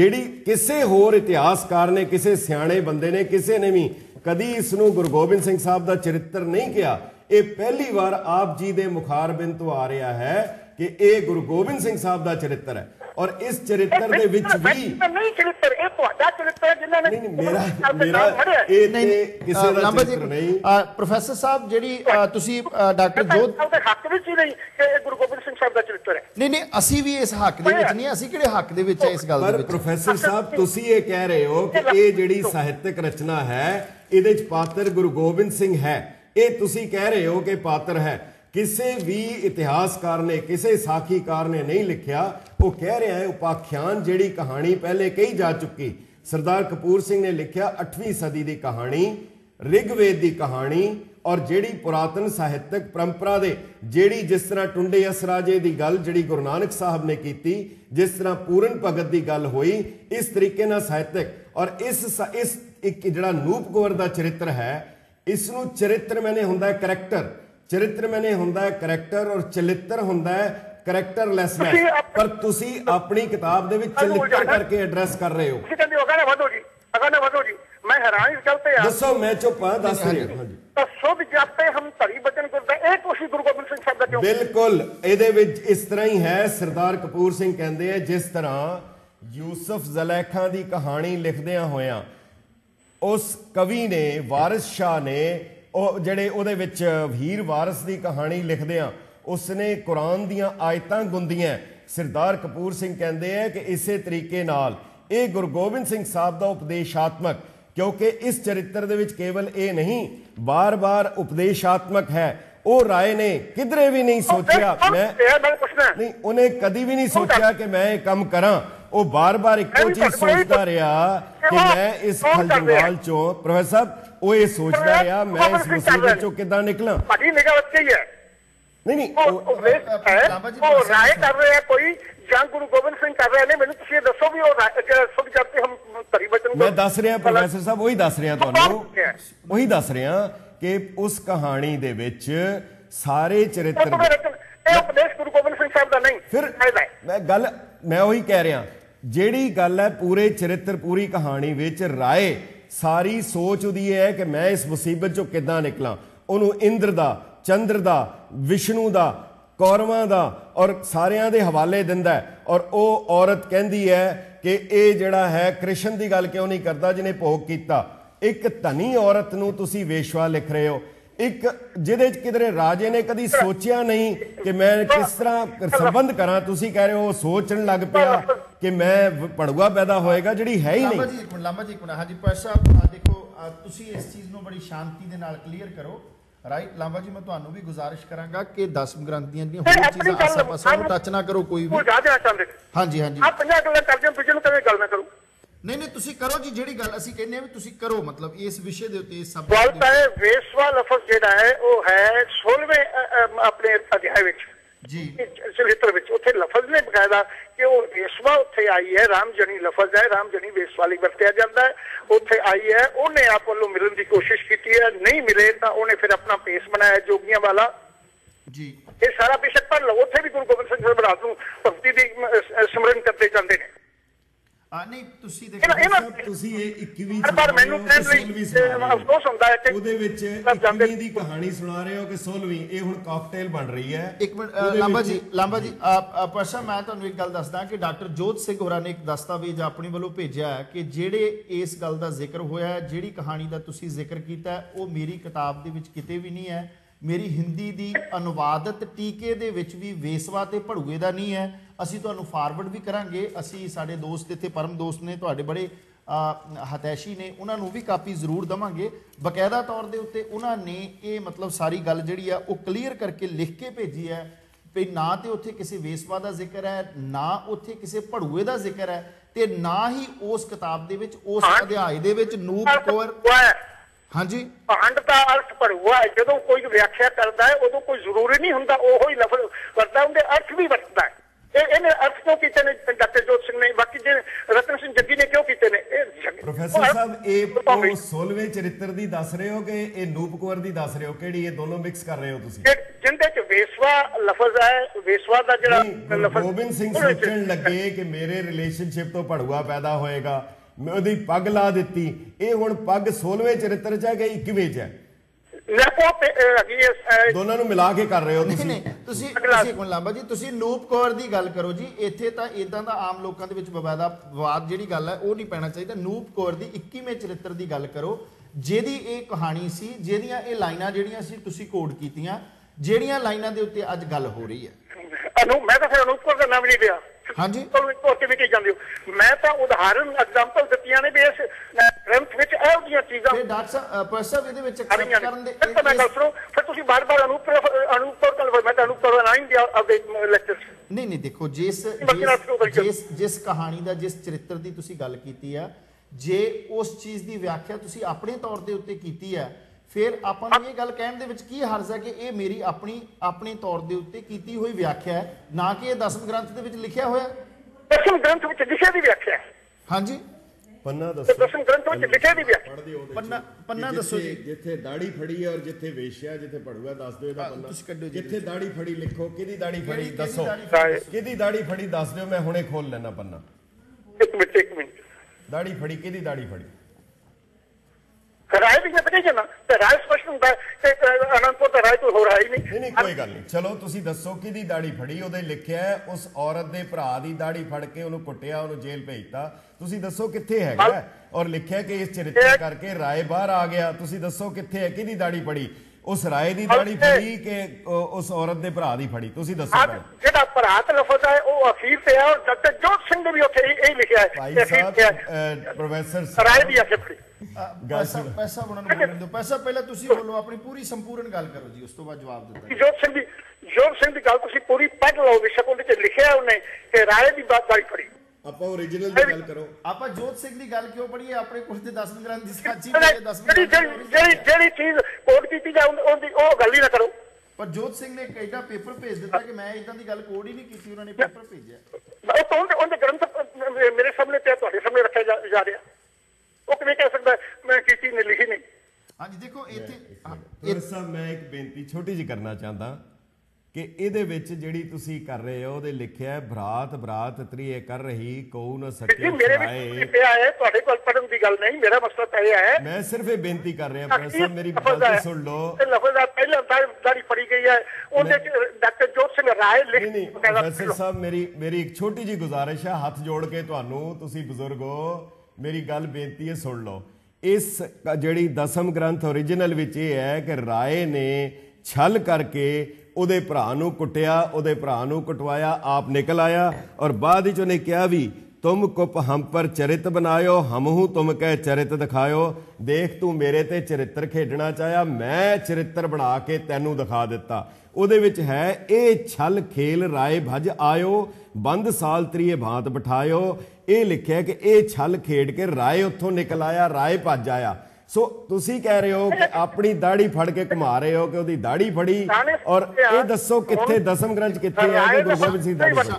जिहड़ी किसी होर इतिहासकार ने किसी सियाणे बंदे ने किसी ने भी कदी इसनूं गुरु गोबिंद सिंह साहब का चरित्र नहीं किया। ये पहली बार आप जी के मुखारबिन तो आ रहा है कि ये गुरु गोबिंद सिंह साहब का चरित्र है और इस चरित्र दे विच भी नहीं चरित्र ए तुहाडा चरित्र जिन्होंने नहीं मेरा मेरा ए नहीं किसी दा चरित्र नहीं। प्रोफेसर साहब जेडी तुसी डॉक्टर जोध साहब दे हक विच ही नहीं कि गुरु गोबिंद सिंह साहब दा चरित्र है नहीं नहीं असि भी इस हक दे विच नहीं असि किहड़े हक दे विच है इस गल दे विच। प्रोफेसर साहब तुसी ए कह रहे हो कि ए जेडी साहित्यिक रचना है इहदे विच पात्र गुरु गोबिंद सिंह है, ये तुसी कह रहे हो कि पात्र है किसी भी इतिहासकार ने किसी साखीकार ने नहीं लिखिया। वो कह रहा है उपाख्यान जिहड़ी कहानी पहले कही जा चुकी सरदार कपूर सिंह ने लिखिया अठवीं सदी की कहानी रिगवेद की कहानी और जिहड़ी पुरातन साहित्यक परंपरा दे जिहड़ी जिस तरह टुंडे असराजे की गल जिहड़ी गुरु नानक साहब ने की जिस तरह पूरन भगत की गल हुई इस तरीके नाल साहित्यक और इस इस एक जिहड़ा नूप कौर का चरित्र है इसनूं चरित्र मैंने हुंदा है करैक्टर चरित्र मैंने हुंदा है करैक्टर और चलित्र हुंदा है करैक्टरलैसनेस पर तुसी अपनी किताब दे विच चलित्र करके एड्रेस कर रहे हो। मैं हैरान इस गल ते दसो मैं चुप हां दस रहे तो सब जापे हम तरी बचन करदा ए कोशिश गुरु गोबिंद सिंह साहब दा क्यों? बिल्कुल इहदे विच इस तरह ही है सरदार कपूर सिंह कहंदे है जिस तरह यूसुफ जुलैखा दी कहानी लिखदियां होयां उस कवि ने वारिस शाह ने और जिहड़े उहदे विच वीर वारिस की कहानी लिखदे आ उसने कुरान दीयां आयतां गुंदियां सरदार कपूर सिंह कहंदे है कि इसे तरीके नाल ये गुरु गोबिंद सिंह साहब का उपदेशात्मक क्योंकि इस चरित्र दे विच केवल ये नहीं बार बार उपदेशात्मक है। वो राय ने किधरे भी नहीं सोचा मैं नहीं उन्हें कभी भी नहीं सोचा कि मैं ये काम करां वो बार बार एक चीज सोचता रहा कि मैं इस खलजवाल चो प्रोफेसर साहब वो ये सोचता रहा मैं इस मुसीबत चो किदां निकलां। नहीं नहीं वो राय कर रहे हैं कोई जंग गुरु गोबिंद सिंह कर रहे हैं मैंने तुसीं दसो भी सब जाते हम परिवर्तन मैं दस रहा प्रोफेसर साहब वही दस रहा तुहानूं वही दस रहा कि उस कहानी दे विच सारे चरित्र उपदेश गुरु गोबिंद सिंह साहब का नहीं फिर मैं गल मैं वही कह रहा जिहड़ी गल है पूरे चरित्र पूरी कहानी विच राय सारी सोच उहदी है कि मैं इस मुसीबत चो किदां निकलां। उहनूं इंद्र दा चंद्र का, विष्णु का, कौरवां का और सारियां दे हवाले दिंदा है। और वो औरत कहती है कि ये जिहड़ा है कृष्ण की गल क्यों नहीं करता जिन्हें भोग किया। एक धनी औरत नूं तुसी वेश्वा लिख रहे हो, एक जिहदे किधरे राजे ने कभी सोचिया नहीं कि मैं किस तरह संबंध करा, तुसी कह रहे हो सोचण लग पिया कि मैं पड़ुआ पैदा होएगा जिहड़ी है ही नहीं। लांबा जी कुणा हां जी पास साहब देखो तुसी इस चीज़ नूं बड़ी शांति दे नाल क्लीयर करो। राइट लांबा जी मैं तो भी गुजारिश करांगा कि दसम ग्रंथ दी चीज़ां आसा पासा टच ना करो कोई भी। हाँ जी हाँ जी नहीं नहीं तुसी करो जी जिहड़ी गल असीं कहने भी तुसी करो मतलब इस विषय दे उत्ते सब गल है। वेशवा लफज जिहड़ा है वो है सोलहवें अपने अध्याय विच जी चरित्र विच उत्थे लफज ने बकायदा कि वो वेशवा उत्थे आई है। रामजनी लफज है, रामजनी वेशवा लई वरतिया जांदा है। उत्थे आई है उन्हें आप वालों मिलने की कोशिश की है, नहीं मिले तो उन्हें फिर अपना पेश बनाया जोगियां वाला जी। ये सारा पेश पर उत्थे भी गुरु गोबिंद सिंह बरात नूं भगती दी सिमरन करते जाते हैं। नहीं तुसी देखो तुसी ये इक्कीवीं अफसोस होंदा है कि ਉਹਦੇ ਵਿੱਚ इक्कीवीं ਦੀ ਕਹਾਣੀ ਸੁਣਾ ਰਹੇ ਹੋ ਕਿ सोलहवीं ਇਹ ਹੁਣ ਕਾਕਟੇਲ ਬਣ ਰਹੀ ਹੈ। ਇੱਕ ਮਿੰਟ ਲਾਂਬਾ ਜੀ ਲਾਂਬਾ ਜੀ ਪਰਸ਼ਾ ਮੈਂ ਤੁਹਾਨੂੰ ਇੱਕ ਗੱਲ ਦੱਸਦਾ ਕਿ ਡਾਕਟਰ ਜੋਧ ਸਿੰਘ ਹੋਰਾਂ ਨੇ ਇੱਕ ਦਸਤਾਵੇਜ਼ ਆਪਣੇ ਵੱਲੋਂ ਭੇਜਿਆ ਹੈ ਕਿ ਜਿਹੜੇ ਇਸ ਗੱਲ ਦਾ ਜ਼ਿਕਰ ਹੋਇਆ ਹੈ, ਜਿਹੜੀ ਕਹਾਣੀ ਦਾ ਤੁਸੀਂ ਜ਼ਿਕਰ ਕੀਤਾ ਉਹ ਮੇਰੀ ਕਿਤਾਬ ਦੇ ਵਿੱਚ ਕਿਤੇ ਵੀ ਨਹੀਂ ਹੈ। मेरी हिंदी की अनुवादत टीके दे विच भी वेसवा ते भड़ूए का नहीं है। असी तुहानू फारवर्ड भी करांगे। असी साडे दोस्त इत्थे परम दोस्त ने तुहाडे बड़े हतैशी ने उन्हां नू भी कापी जरूर देवांगे। बकायदा तौर दे उत्ते उन्हां ने ये मतलब सारी गल जिहड़ी आ वो क्लीयर करके लिख के भेजी है भी ना तो उत्थे किसी वेसवा का जिक्र है, ना उत्थे किसी भड़ूए का जिक्र है, ते ना ही उस किताब दे विच उस अध्याय दे विच नूप कौर हाँ जी भांड का अर्थ भड़ुआ है। जो कोई व्याख्या करता है उदो कोई जरूरी नहीं होंगे वो ही लफज वरता उनके अर्थ भी वरतता है। इन्हें अर्थ क्यों किए ने डॉक्टर जोत सिंह ने, बाकी जे रतन सिंह जग्गी ने क्यों किए ने। प्रोफेसर साहब ये सोलहवें चरित्र की दस रहे हो कि ये नूप कौर की दस रहे हो कि ये दोनों मिक्स कर रहे हो तुसी जिंदे च वेसवा लफज है। वेसवा का जिहड़ा लफज गोबिंद सिंह सोचण लगे कि मेरे रिलेशनशिप तो भड़ुआ पैदा होएगा मैं उहदी पग ला दी। ये हुण पग सोलहवें चरित्र च है कि इक्कीवें च है, दोनों मिला के कर रहे हो। नहीं नहीं तुसी कोण लांबा जी तुसी नूप कौर दी गल करो जी। इत्थे तां इदां दा आम लोकां दे विच बवादा विवाद जिहड़ी गल है वो नहीं पैना चाहिए। नूप कौर दी इक्कीवें चरित्र दी गल करो जिहदी ये कहानी सी, जिहदियां ये लाइनां जिहड़ियां सी तुसी कोट कीतियां, जिहड़ियां लाइनां दे उत्ते अज गल हो रही है। अनूप मैं तां फिर अनूप कौर दा नाम नहीं लिया। हाँ जी मैं तो उदाहरण एग्जाम्पल दित्तियां ने बेस ग्रंथ विच इहो जिहियां चीज़ां नहीं नहीं देखो जिस जिस जिस कहानी दा जिस चरित्र दी तुसी गल कीती है जे उस चीज़ दी व्याख्या तुसी अपने तौर दे उत्ते कीती है फिर आपां नूं इह गल कहण दे विच की हर्ज है कि यह मेरी अपनी अपने तौर दे उत्ते कीती होई व्याख्या है ना कि दसम ग्रंथ दे विच लिखिया होया। दसम ग्रंथ विच लिखी दी व्याख्या है। हां जी पन्ना दसो। दसम ग्रंथ विच लिखी दी व्याख्या पन्ना पन्ना दसो जी। जिथे दाढ़ी फड़ी है और जिथे वेश्या जिथे पड़ुआ दस दो इहदा पन्ना तुसीं कड्डो। जिथे दाढ़ी फड़ी लिखो किहदी दाढ़ी फड़ी दसो, किहदी दाढ़ी फड़ी दस दिओ मैं हुणे खोल लैना पन्ना। एक मिनट एक मिनट दाढ़ी फड़ी किहदी दाढ़ी फड़ी राय भी पता ही है ना तो राय स्पष्ट होता है कि अनंतपुर तो राय कोई हो रहा ही नहीं। नहीं नहीं कोई गल नहीं चलो तुसी दसो किहदी दाढ़ी फड़ी उहदे लिखिया है उस औरत दे भरा दी दाढ़ी फड़ के उहनूं कुट्टिया उहनूं जेल भेजता। तुसी दसो कित्थे हैगा और लिखिया कि इस चरित्र करके राय बाहर आ गया। तुसी दसो कित्थे है किहदी दाढ़ी फड़ी उस राय दी दाढ़ी फड़ी के उस औरत दे भरा दी फड़ी तुसी दसो। जिहड़ा भरा दा लफज है वो अखीर ते है और डॉक्टर जोत सिंह ने भी उत्थे यही लिखिया है। प्रोफेसर राय दी आके फड़ी पैसा पैसा बोलने दो पैसा पहले तुसी बोलो अपनी पूरी संपूर्ण गल करो जी उस तो बाद जवाब देता। जोत सिंह दी जोत सिंह दी गल तुसी पूरी पढ़ लो बेशक उहदे च लिखिया उहने कि राय दी बात बारी पढ़ी ਆਪਾਂ ओरिजिनल दी गल करो। आपा जोत सिंह दी गल क्यों पढ़ीए अपने कुछ दे दस ग्राम दी साची दे दस जेड़ी जेड़ी चीज कोड कीती जा उहदी ओ गल ही ना करो। पर जोत सिंह ने कईटा पेपर भेज दिता कि मैं इदां दी गल कोड ही नहीं कीती उन्होंने पेपर भेजया ओ कौन उनके ग्रंथ मेरे सामने ते तुहाडे सामने रखया जा रहा है। देखो इत्थे मैं एक बेनती छोटी जी करना चाहता कि ये जी तुसी कर रहे हो दे लिखिया है बरात बरात त्रिए कर रही कोऊ न सके छुड़ाए। मैं सिर्फ ये बेनती कर रहा प्रोफेसर मेरी बात सुन लो। प्रोफेसर साहब मेरी मेरी एक छोटी जी गुजारिश है हाथ जोड़ के तुहानू तुसी बुजुर्ग हो मेरी गल बेनती है सुन लो। इस जिहड़ी दसम ग्रंथ ओरिजिनल विच ये है कि राय ने छल करके उहदे भरा नूं कुटिया उहदे भरा नूं कुटवाया आप निकल आया और बाद विच उहने कहा भी तुम कुप हम पर चरित बनायो हमहू तुम कह चरित दिखायो। देख तू मेरे ते चरित्र खेडना चाहया मैं चरित्र बना के तैनू दिखा दिता। उहदे विच है ये छल खेल राय भज आयो बंद साल त्रिए भांत बिठायो। ये लिखिया कि यह छल खेड के राय उत्थों निकल आया राय भज आया। सो तुसी कह रहे हो कि अपनी दाढ़ी फड़ के घुमा रहे हो कि उसकी दाढ़ी फड़ी और ये दसो किथे दसम ग्रंथ किथे है कि गुरु गोबिंद सिंह दाढ़ी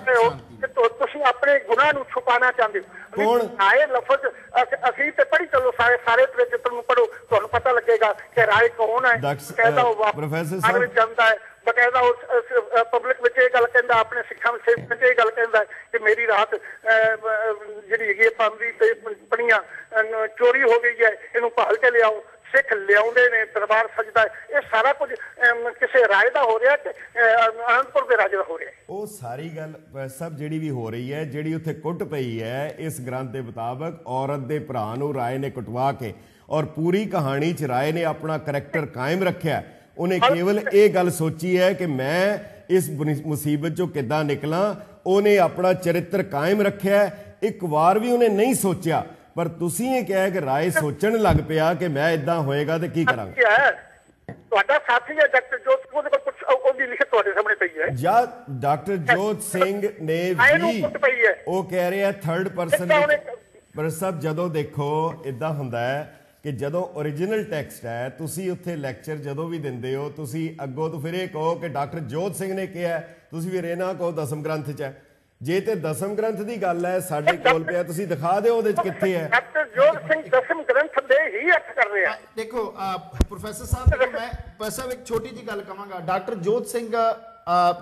अपने गुनाह नूं छुपाना चाहते हो। कौन आए लफज अखीर ते पढ़ी चलो सारे सारे प्रचित्र पढ़ो तुहानूं पता लगेगा कि राय कौन है। प्रोफेसर साहब जानदा है बकायदा पब्लिक विच ये गल कहंदा अपने सिखां विच ये गल कहंदा कि मेरी रात जिहड़ी हैगी पांदी ते पणियां चोरी हो गई है इहनूं भाल के लिआओ। सिख लिआउंदे ने दरबार सजदा ये सारा कुछ किसी राय दा हो रिहा ते आनंदपुर दे राजे दा हो रिहा। वो सारी गल सब जिहड़ी भी हो रही है जिहड़ी उत्थे कुट पई है इस ग्रंथ के मुताबक औरत के भरा नूं राय ने कुटवा के और पूरी कहानी च राय ने अपना करैक्टर कायम रखिया। उन्हें केवल ये गल सोची है कि मैं इस मुसीबत चो किद्दां निकलां। उन्हें अपना चरित्र कायम रखिया एक बार भी उन्हें नहीं सोचा पर तुसीं ये कहा कि राय सोचण लग पिया कि मैं इदां होएगा ते की करांगा। डॉक्टर जोत सिंह ने भी वो कह रहे हैं थर्ड परसन पर सब जदों देखो इदां हुंदा है कि जदों ओरिजिनल टैक्सट है तुसी उत्थे लैक्चर जदों भी दिंदे हो तुसी अगों तो फिर ये कहो कि डॉक्टर जोत सिंह ने कहा है तुसी फिर इह ना कहो दसम ग्रंथ च है। जे तो दसम ग्रंथ की गल है साडे कोल पिया तुसी दिखा दिओ ओहदे च किथे है। डॉक्टर जोत सिंह दसम ग्रंथ दे ही अर्थ कर रहे हैं। देखो प्रोफेसर साहब मैं बस एक छोटी जी गल कहांगा। डॉक्टर जोत सिंह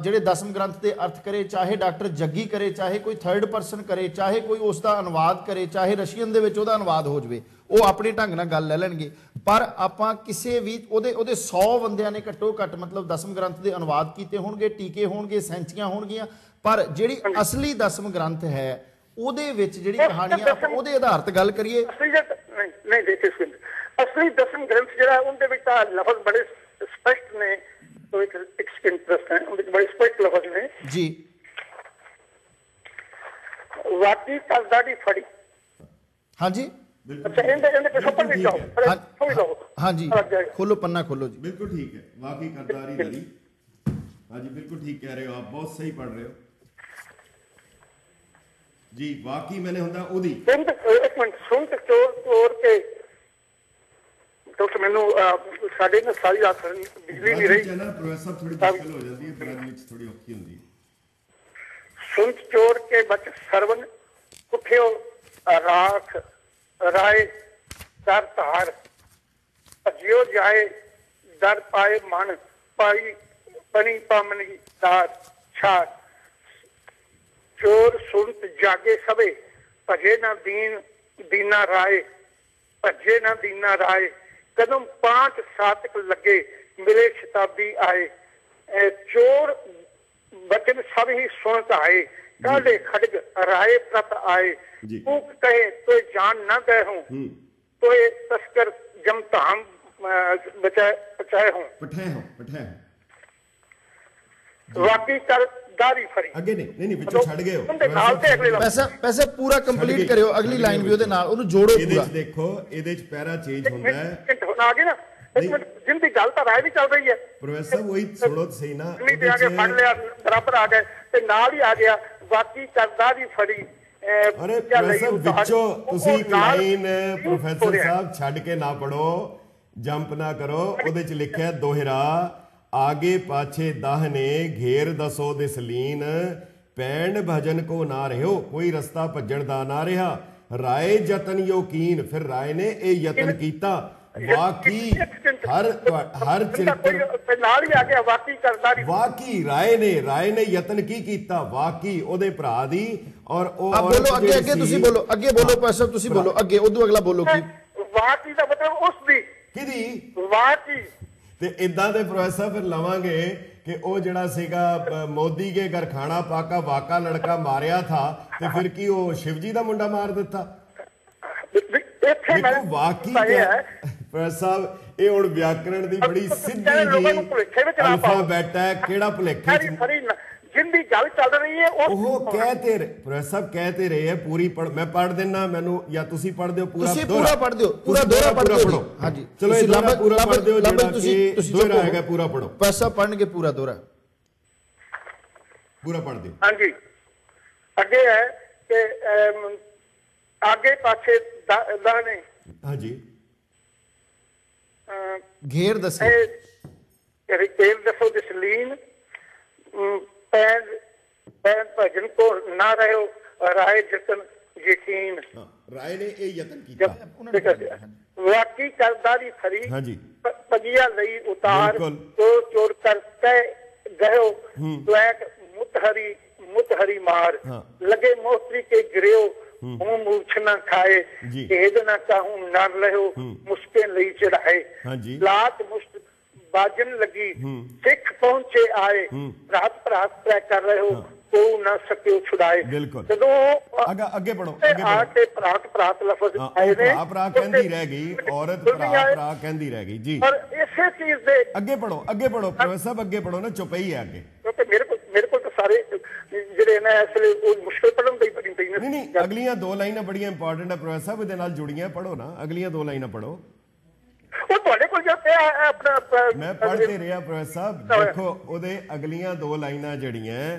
जिहड़े दसम ग्रंथ के अर्थ करे चाहे डॉक्टर जग्गी करे चाहे कोई थर्ड परसन करे चाहे कोई उसका अनुवाद करे चाहे रशियन दे विच ओहदा अनुवाद हो जाए वो अपने ढंग नाल गल लै लैणगे। पर आपां किसी भी उहदे उहदे सौ बंदियां ने घट्टो घट्ट मतलब दसम ग्रंथ के अनुवाद किए होणगे टीके होणगे सैंचियां होणगियां पर जिहड़ी असली दसम ग्रंथ है उहदे विच जिहड़ी कहाणियां आपां उहदे आधारित गल करिए। असली दसम ग्रंथ जिहड़ा उहदे विच तां लफज बड़े स्पष्ट ने तो एक एक्सपेक्ट प्रश्न है उहदे बड़े स्पष्ट लफज ने जी वाकी तसदाड़ी फड़ी। हाँ जी खोलो पन्ना खोलो जी बिल्कुल ठीक है वाकई करदारी लड़ी। हाँ जी बिल्कुल ठीक कह रहे हो आप बहुत सही पढ़ रहे हो जी वाकई मैंने हुंदा उदी एक मिनट सुन के चोर चोर के डॉक्टर मैनू साढ़े ना सारी रात बिजली नहीं रही ना प्रोफेसर थोड़ी मुश्किल हो जाती है ब्रेन विच थोड़ी औखी हुंदी। सुन चोर के बच सरवन कुठियो राख राय दर धार अजियो जाए दर पाए मन पाई बनी पामनी दार छार चोर सुनत जागे सबे भजे ना दीन दीना राय भजे ना दीना राय कदम पांच सातक लगे मिले शताब्दी आए ए, चोर बचन सब ही सुनत आए काले खड़ग राय प्रत आए कूक कहे तो जान न गए हूँ तो ये तस्कर जमताम बचाए बचाए हूँ पठाए हूँ पठाए हूँ वाकई कर दारी फरी अगे नहीं नहीं नहीं पिछो छड़ गए हो उनके नाल ते अगले पैसा पैसा पूरा कंप्लीट करियो अगली लाइन भी उधर नाल उन्हें जोड़ो पूरा देखो इधर पैरा चेंज होना है ना आगे ना जिनकी गल तो राय भी चल रही है। प्रोफेसर वही सुनो सही ना फड़ लिया बराबर आ गए ते नाल ही आ गया वाकई करदा दी फड़ी। अरे प्रोफेसर विचों तुसी लाइन प्रोफेसर साहब छड़ के ना पढ़ो जंप ना करो उहदे च लिखिया दोहरा आगे पाछे दाहने घेर दसो दिसलीन पैण भजन को ना रहियो कोई रस्ता भजन दा ना रहा राय जतन योकीन फिर राय ने ये यतन कीता वाकी हर हर चिरपर वाकी करदा नहीं वाकी राय ने राय ने यतन की कीता वाकी ओदे भरा दी और अब बोलो आगे आगे ਤੁਸੀਂ ਬੋਲੋ ਅੱਗੇ ਬੋਲੋ ਪਾਸ਼ਾ ਤੁਸੀਂ ਬੋਲੋ ਅੱਗੇ ਉਦੋਂ ਅਗਲਾ ਬੋਲੋ ਕੀ ਵਾਕੀ ਦਾ ਮਤਲਬ ਉਸ ਦੀ ਕਿਹਦੀ ਵਾਕੀ ਤੇ ਇਦਾਂ ਦੇ ਪ੍ਰੋਫੈਸਰ ਫਿਰ ਲਵਾਂਗੇ कि वो जड़ा सीगा मोदी के घर खाना पाका वाका लड़का मारिया था तो फिर की वो शिवजी का मुंडा मार दिता वाकी साहब ये हम व्याकरण की बड़ी सीधी अल्फाबेट है केड़ा भुलेखे जिंदी गल चल रही है ओह कहते रहे प्रोफेसर साहब कहते रहे है पूरी पढ़ मैं पढ़ देना मैनू या तुसी पढ़ दियो पूरा पूरा पढ़ दियो पूरा दोहरा पढ़ पढ़ो हां जी चलो ये लंबा पूरा पढ़ दियो लंबा तुसी तुसी दोहरा आएगा पूरा पढ़ो पैसा पढ़न के पूरा दोहरा पूरा पढ़ दियो हां जी आगे है कि आगे पाछे दा ने हां जी घेर दसो घेर दसो दिस लीन पैर पैर भजन को ना रहे हो राय जतन यकीन राय ने ये यतन किया वाकी करदारी फरी हां जी पगिया लई उतार तो चोर करते गयो द्वैत मुतहरी मुतहरी मार लगे मोहतरी के गिरयो हूं मूछना खाए केद ना कहूं ना रहो मुस्के लई चढ़ाए लात मुश्त बाजन लगी सिख पहुंचे आए रात रात तय कर रहे हो तो ना सके छुड़ाए बिल्कुल जदों आगे आगे बढ़ो आगे आके प्रात प्रात लफ्ज आए ने आप रा कहंदी रह गई औरत प्रात रा कहंदी रह गई जी और इसी चीज दे आगे बढ़ो आगे बढ़ो प्रोफेसर साहब आगे बढ़ो ना चुप ही आगे क्योंकि मेरे को मेरे को तो सारे ਜਿਹੜੇ ਨੇ ਅਸਲੇ ਉਹ ਮੁਸ਼ਕਲ ਪੜਨ ਦੀ ਪੜੀ ਪਈ ਨਹੀਂ ਨਹੀਂ ਅਗਲੀਆਂ ਦੋ ਲਾਈਨਾਂ ਬੜੀਆਂ ਇੰਪੋਰਟੈਂਟ ਹੈ ਪ੍ਰੋਫੈਸਰ ਸਾਹਿਬ ਇਹਦੇ ਨਾਲ ਜੁੜੀਆਂ ਪੜੋ ਨਾ ਅਗਲੀਆਂ ਦੋ ਲਾਈਨਾਂ ਪੜੋ वो ਤੁਹਾਡੇ ਕੋਲ ਜੋ ਪਿਆ ਆਪਣਾ ਮੈਂ ਪੜ੍ਹਦੇ ਰਿਹਾ ਪ੍ਰੋਫੈਸਰ ਸਾਹਿਬ ਦੇਖੋ ਉਹਦੇ ਅਗਲੀਆਂ ਦੋ ਲਾਈਨਾਂ ਜਿਹੜੀਆਂ